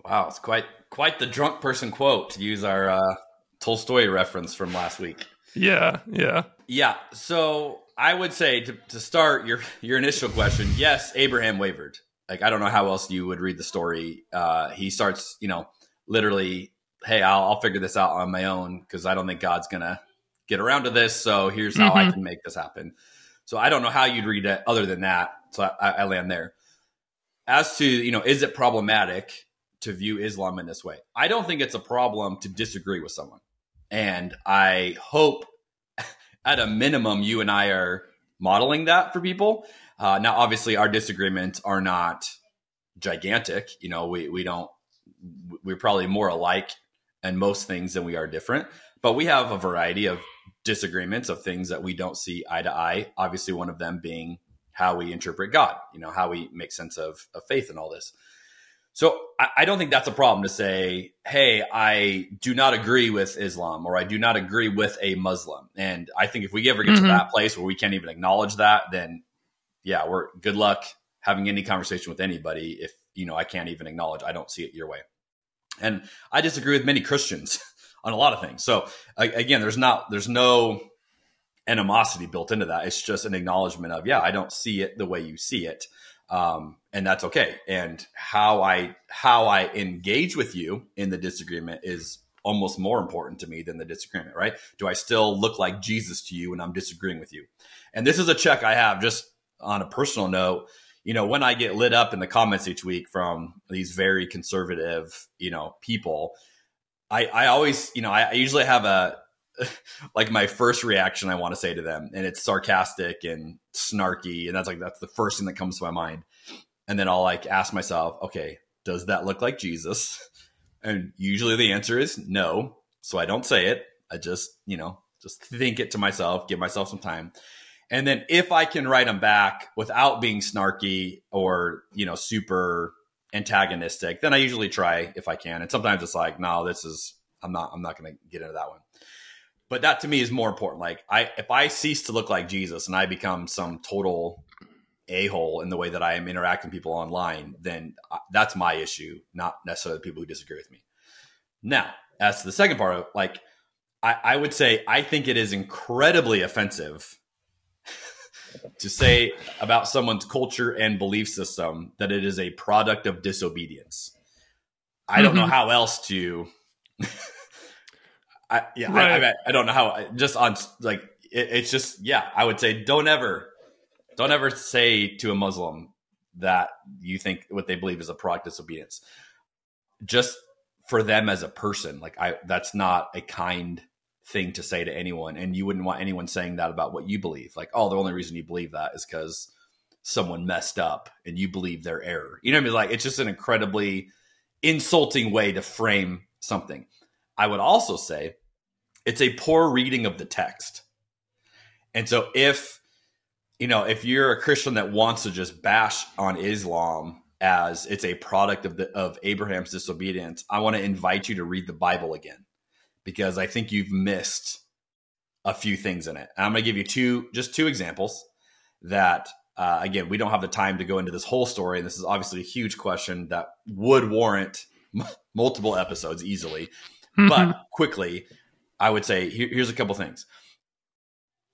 Wow. It's quite, quite the drunk person quote, to use our, uh, Tolstoy reference from last week. Yeah, yeah. Yeah, so I would say to, to start your, your initial question, yes, Abraham wavered. Like, I don't know how else you would read the story. Uh, he starts, you know, literally, hey, I'll, I'll figure this out on my own because I don't think God's going to get around to this. So here's how mm-hmm. I can make this happen. So I don't know how you'd read it other than that. So I, I land there. As to, you know, is it problematic to view Islam in this way? I don't think it's a problem to disagree with someone. And I hope at a minimum, you and I are modeling that for people. Uh, now, obviously, our disagreements are not gigantic. You know, we we don't, we're probably more alike in most things than we are different. But we have a variety of disagreements of things that we don't see eye to eye. Obviously, one of them being how we interpret God, you know, how we make sense of, of faith and all this. So I, I don't think that's a problem to say, hey, I do not agree with Islam or I do not agree with a Muslim. And I think if we ever get mm-hmm. to that place where we can't even acknowledge that, then yeah, we're good luck having any conversation with anybody. If, you know, I can't even acknowledge, I don't see it your way. And I disagree with many Christians on a lot of things. So again, there's not, there's no animosity built into that. It's just an acknowledgement of, yeah, I don't see it the way you see it. Um, and that's okay. And how I, how I engage with you in the disagreement is almost more important to me than the disagreement, right? Do I still look like Jesus to you when I'm disagreeing with you? And this is a check I have just on a personal note. You know, when I get lit up in the comments each week from these very conservative, you know, people, I, I always, you know, I, I usually have a, like my first reaction I want to say to them, and it's sarcastic and snarky. And that's like, that's the first thing that comes to my mind. And then I'll like ask myself, okay, does that look like Jesus? And usually the answer is no. So I don't say it. I just, you know, just think it to myself, give myself some time. And then if I can write them back without being snarky or, you know, super antagonistic, then I usually try if I can. And sometimes it's like, no, this is, I'm not, I'm not going to get into that one. But that to me is more important. Like I, if I cease to look like Jesus and I become some total a-hole in the way that I am interacting with people online, then that's my issue, not necessarily the people who disagree with me. Now, as to the second part of like, I, I would say, I think it is incredibly offensive to say about someone's culture and belief system that it is a product of disobedience. I mm-hmm. don't know how else to... I, yeah, right. I, I, I don't know how, just on like, it, it's just, yeah, I would say, don't ever, don't ever say to a Muslim that you think what they believe is a product of disobedience just for them as a person. Like I, that's not a kind thing to say to anyone. And you wouldn't want anyone saying that about what you believe. Like, oh, the only reason you believe that is because someone messed up and you believe their error. You know what I mean? Like, it's just an incredibly insulting way to frame something. I would also say, it's a poor reading of the text. And so if, you know, if you're a Christian that wants to just bash on Islam as it's a product of the, of Abraham's disobedience, I want to invite you to read the Bible again, because I think you've missed a few things in it. And I'm going to give you two, just two examples that, uh, again, we don't have the time to go into this whole story. And this is obviously a huge question that would warrant m- multiple episodes easily, mm-hmm. but quickly, I would say, here, here's a couple things.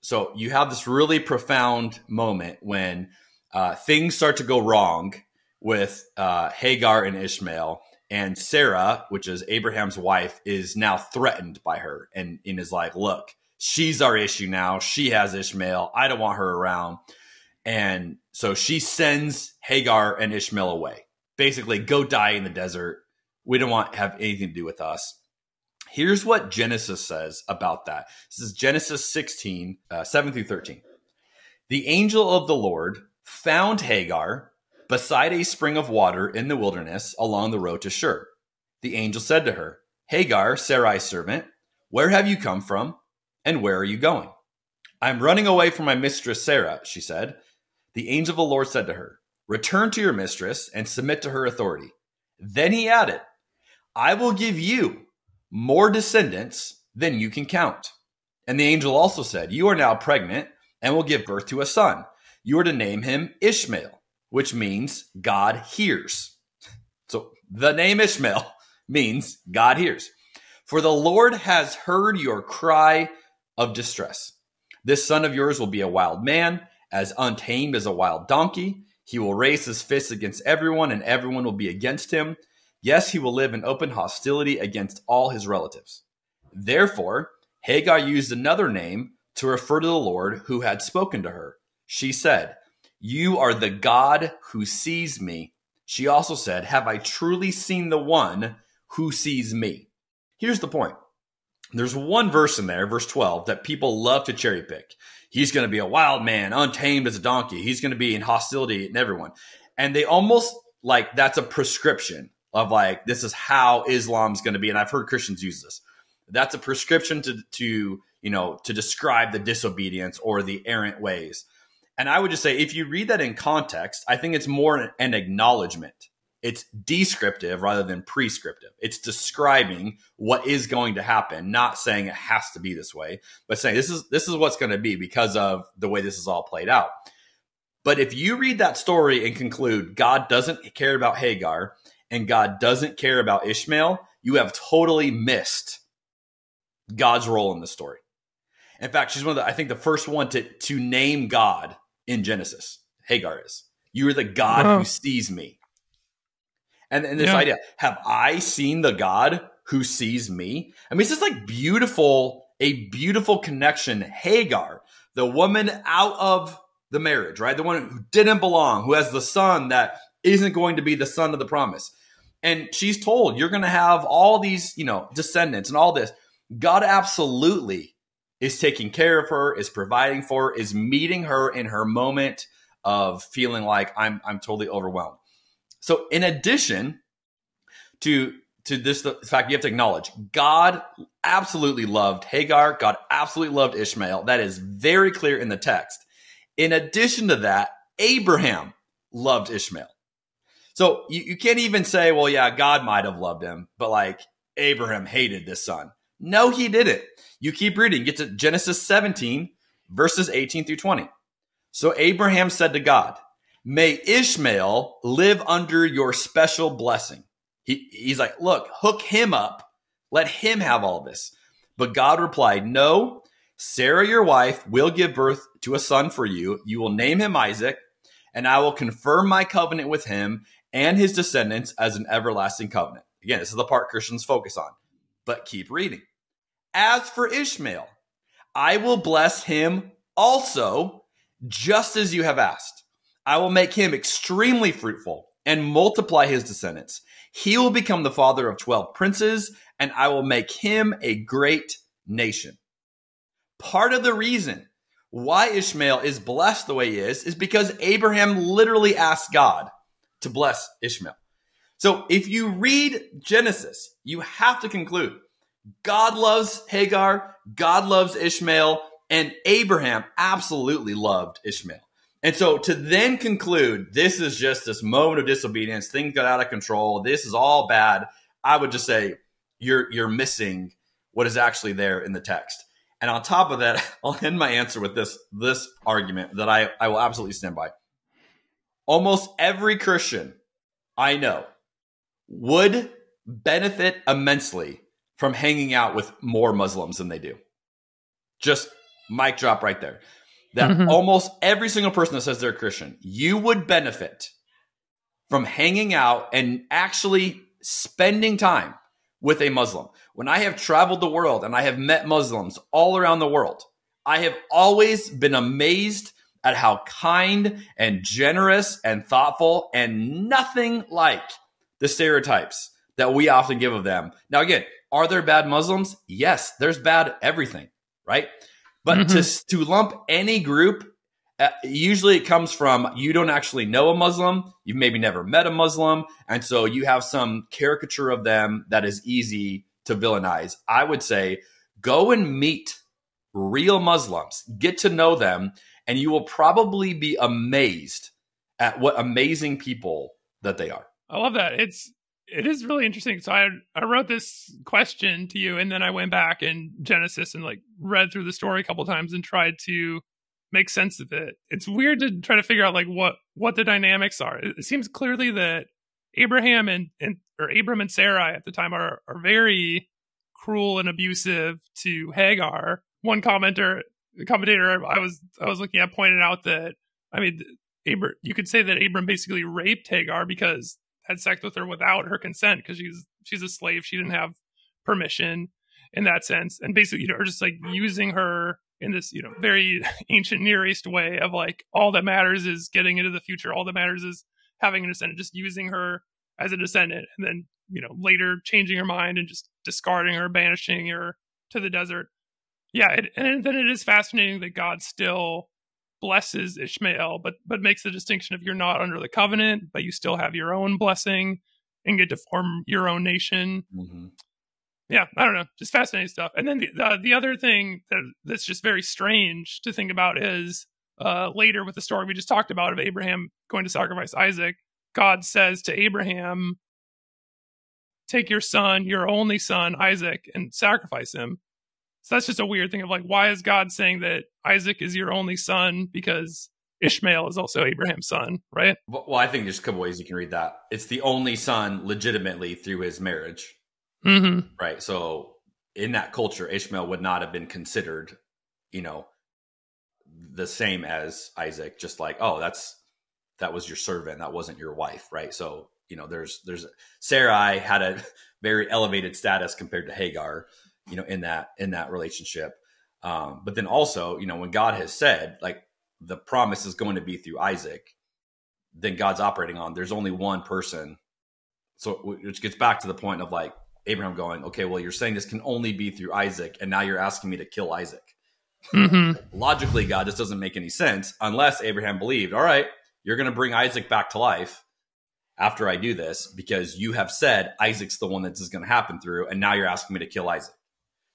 So you have this really profound moment when uh, things start to go wrong with uh, Hagar and Ishmael, and Sarah, which is Abraham's wife, is now threatened by her and, and is like, look, she's our issue now. She has Ishmael. I don't want her around. And so she sends Hagar and Ishmael away. Basically, go die in the desert. We don't want to have anything to do with us. Here's what Genesis says about that. This is Genesis sixteen, uh, seven through thirteen. The angel of the Lord found Hagar beside a spring of water in the wilderness along the road to Shur. The angel said to her, Hagar, Sarai's servant, where have you come from and where are you going? I'm running away from my mistress Sarah, she said. The angel of the Lord said to her, return to your mistress and submit to her authority. Then he added, I will give you more descendants than you can count. And the angel also said, you are now pregnant and will give birth to a son. You are to name him Ishmael, which means God hears. So the name Ishmael means God hears. For the Lord has heard your cry of distress. This son of yours will be a wild man, as untamed as a wild donkey. He will raise his fists against everyone, and everyone will be against him. Yes, he will live in open hostility against all his relatives. Therefore, Hagar used another name to refer to the Lord who had spoken to her. She said, "You are the God who sees me." She also said, "Have I truly seen the one who sees me?" Here's the point. There's one verse in there, verse twelve, that people love to cherry pick. He's going to be a wild man, untamed as a donkey. He's going to be in hostility and everyone. And they almost like that's a prescription of like, this is how Islam's going to be. And I've heard Christians use this. That's a prescription to, to, you know, to describe the disobedience or the errant ways. And I would just say, if you read that in context, I think it's more an acknowledgement. It's descriptive rather than prescriptive. It's describing what is going to happen, not saying it has to be this way, but saying this is this is what's going to be because of the way this is all played out. But if you read that story and conclude God doesn't care about Hagar and God doesn't care about Ishmael, you have totally missed God's role in the story. In fact, she's one of the, I think the first one to to name God in Genesis. Hagar is. You are the God wow. who sees me. And, and this yeah. idea, have I seen the God who sees me? I mean, it's just like beautiful, a beautiful connection. Hagar, the woman out of the marriage, right? The one who didn't belong, who has the son that isn't going to be the son of the promise. And she's told, you're going to have all these, you know, descendants and all this. God absolutely is taking care of her, is providing for her, is meeting her in her moment of feeling like I'm, I'm totally overwhelmed. So in addition to, to this the fact, you have to acknowledge God absolutely loved Hagar. God absolutely loved Ishmael. That is very clear in the text. In addition to that, Abraham loved Ishmael. So you, you can't even say, well, yeah, God might have loved him, but like Abraham hated this son. No, he didn't. You keep reading. Get to Genesis seventeen, verses eighteen through twenty. So Abraham said to God, "May Ishmael live under your special blessing." He, he's like, look, hook him up. Let him have all this. But God replied, "No, Sarah, your wife, will give birth to a son for you. You will name him Isaac, and I will confirm my covenant with him and his descendants as an everlasting covenant." Again, this is the part Christians focus on. But keep reading. "As for Ishmael, I will bless him also, just as you have asked. I will make him extremely fruitful and multiply his descendants. He will become the father of twelve princes, and I will make him a great nation." Part of the reason why Ishmael is blessed the way he is is because Abraham literally asked God to bless Ishmael. So if you read Genesis, you have to conclude God loves Hagar, God loves Ishmael, and Abraham absolutely loved Ishmael. And so to then conclude, this is just this moment of disobedience. Things got out of control. This is all bad. I would just say you're you're missing what is actually there in the text. And on top of that, I'll end my answer with this, this argument that I, I will absolutely stand by. Almost every Christian I know would benefit immensely from hanging out with more Muslims than they do. Just mic drop right there. That mm-hmm. almost every single person that says they're a Christian, you would benefit from hanging out and actually spending time with a Muslim. When I have traveled the world and I have met Muslims all around the world, I have always been amazed at how kind and generous and thoughtful and nothing like the stereotypes that we often give of them. Now, again, are there bad Muslims? Yes, there's bad everything, right? But mm-hmm. to, to lump any group, uh, usually it comes from you don't actually know a Muslim, you've maybe never met a Muslim, and so you have some caricature of them that is easy to villainize. I would say go and meet real Muslims, get to know them, and you will probably be amazed at what amazing people that they are. I love that. It's It is really interesting. So I I wrote this question to you, and then I went back in Genesis and like read through the story a couple times and tried to make sense of it. It's weird to try to figure out like what what the dynamics are. It, it seems clearly that Abraham and, and or Abram and Sarai at the time are are very cruel and abusive to Hagar. One commenter, commentator I was I was looking at pointed out that, I mean, Abram, you could say that Abram basically raped Hagar because had sex with her without her consent, because she's she's a slave. She didn't have permission in that sense. And basically, you know, just like using her in this, you know, very ancient Near East way of like, all that matters is getting into the future. All that matters is having a descendant, just using her as a descendant. And then, you know, later changing her mind and just discarding her, banishing her to the desert. Yeah. It, and then it is fascinating that God still blesses Ishmael, but but makes the distinction of you're not under the covenant, but you still have your own blessing and get to form your own nation. Mm-hmm. Yeah, I don't know, just fascinating stuff. And then the the, the other thing that, that's just very strange to think about is uh, later with the story we just talked about of Abraham going to sacrifice Isaac, God says to Abraham, "Take your son, your only son, Isaac, and sacrifice him." So that's just a weird thing of like, why is God saying that Isaac is your only son? Because Ishmael is also Abraham's son, right? Well, I think there's a couple ways you can read that. It's the only son legitimately through his marriage. Mm-hmm. Right. So in that culture, Ishmael would not have been considered, you know, the same as Isaac, just like, oh, that's, that was your servant. That wasn't your wife. Right. So, you know, there's, there's Sarai had a very elevated status compared to Hagar, you know, in that, in that relationship. Um, but then also, you know, when God has said like the promise is going to be through Isaac, then God's operating on, there's only one person. So which gets back to the point of like Abraham going, okay, well, you're saying this can only be through Isaac. And now you're asking me to kill Isaac. Mm-hmm. Logically, God, this doesn't make any sense unless Abraham believed, all right, you're going to bring Isaac back to life after I do this, because you have said Isaac's the one that this is going to happen through. And now you're asking me to kill Isaac.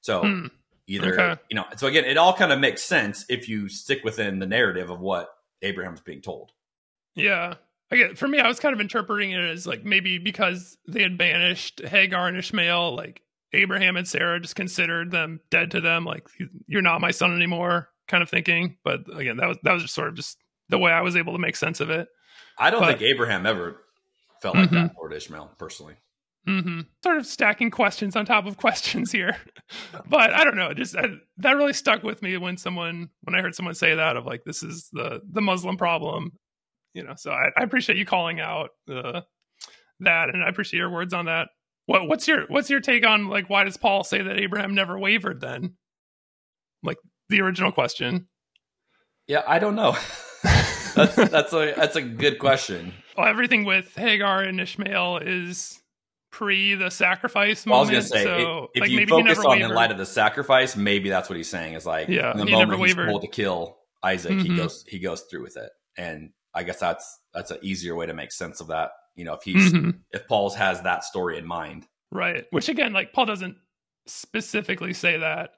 So mm. either, okay. you know, so again, it all kind of makes sense if you stick within the narrative of what Abraham's being told. Yeah. I get, for me, I was kind of interpreting it as like, maybe because they had banished Hagar and Ishmael, like Abraham and Sarah just considered them dead to them. Like, you're not my son anymore kind of thinking. But again, that was, that was just sort of just the way I was able to make sense of it. I don't but, think Abraham ever felt like mm-hmm. that toward Ishmael personally. Mm-hmm. Sort of stacking questions on top of questions here, but I don't know. Just I, that really stuck with me when someone, when I heard someone say that of like, this is the the Muslim problem, you know. So I, I appreciate you calling out uh, that, and I appreciate your words on that. What what's your what's your take on like why does Paul say that Abraham never wavered then? Like the original question. Yeah, I don't know. that's that's a that's a good question. Well, everything with Hagar and Ishmael is pre the sacrifice moment. Well, I was gonna say, so, if, if like, you maybe focus you on wavered. In light of the sacrifice, maybe that's what he's saying is like, yeah, in the he moment he's told to kill Isaac, mm-hmm. he goes, he goes through with it. And I guess that's, that's an easier way to make sense of that. You know, if he's, mm-hmm. if Paul's has that story in mind. Right. Which again, like Paul doesn't specifically say that,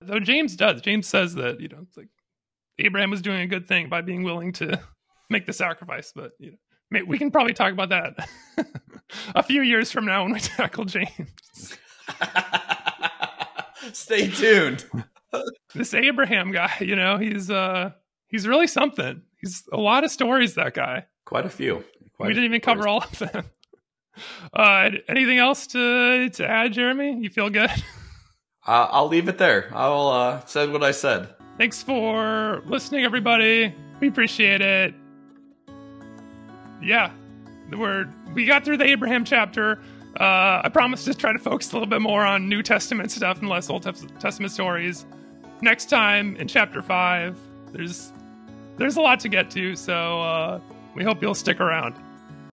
though James does. James says that, you know, it's like Abraham was doing a good thing by being willing to make the sacrifice, but you know, we can probably talk about that a few years from now when we tackle James. Stay tuned. This Abraham guy, you know, he's uh, he's really something. He's a lot of stories, that guy. Quite a few. Quite we didn't even cover all of them. Uh, anything else to to add, Jeremy? You feel good? Uh, I'll leave it there. I'll uh, said what I said. Thanks for listening, everybody. We appreciate it. Yeah, we're, we got through the Abraham chapter. Uh, I promised to try to focus a little bit more on New Testament stuff and less Old Tef- Testament stories. Next time in chapter five, there's there's a lot to get to, so uh, we hope you'll stick around.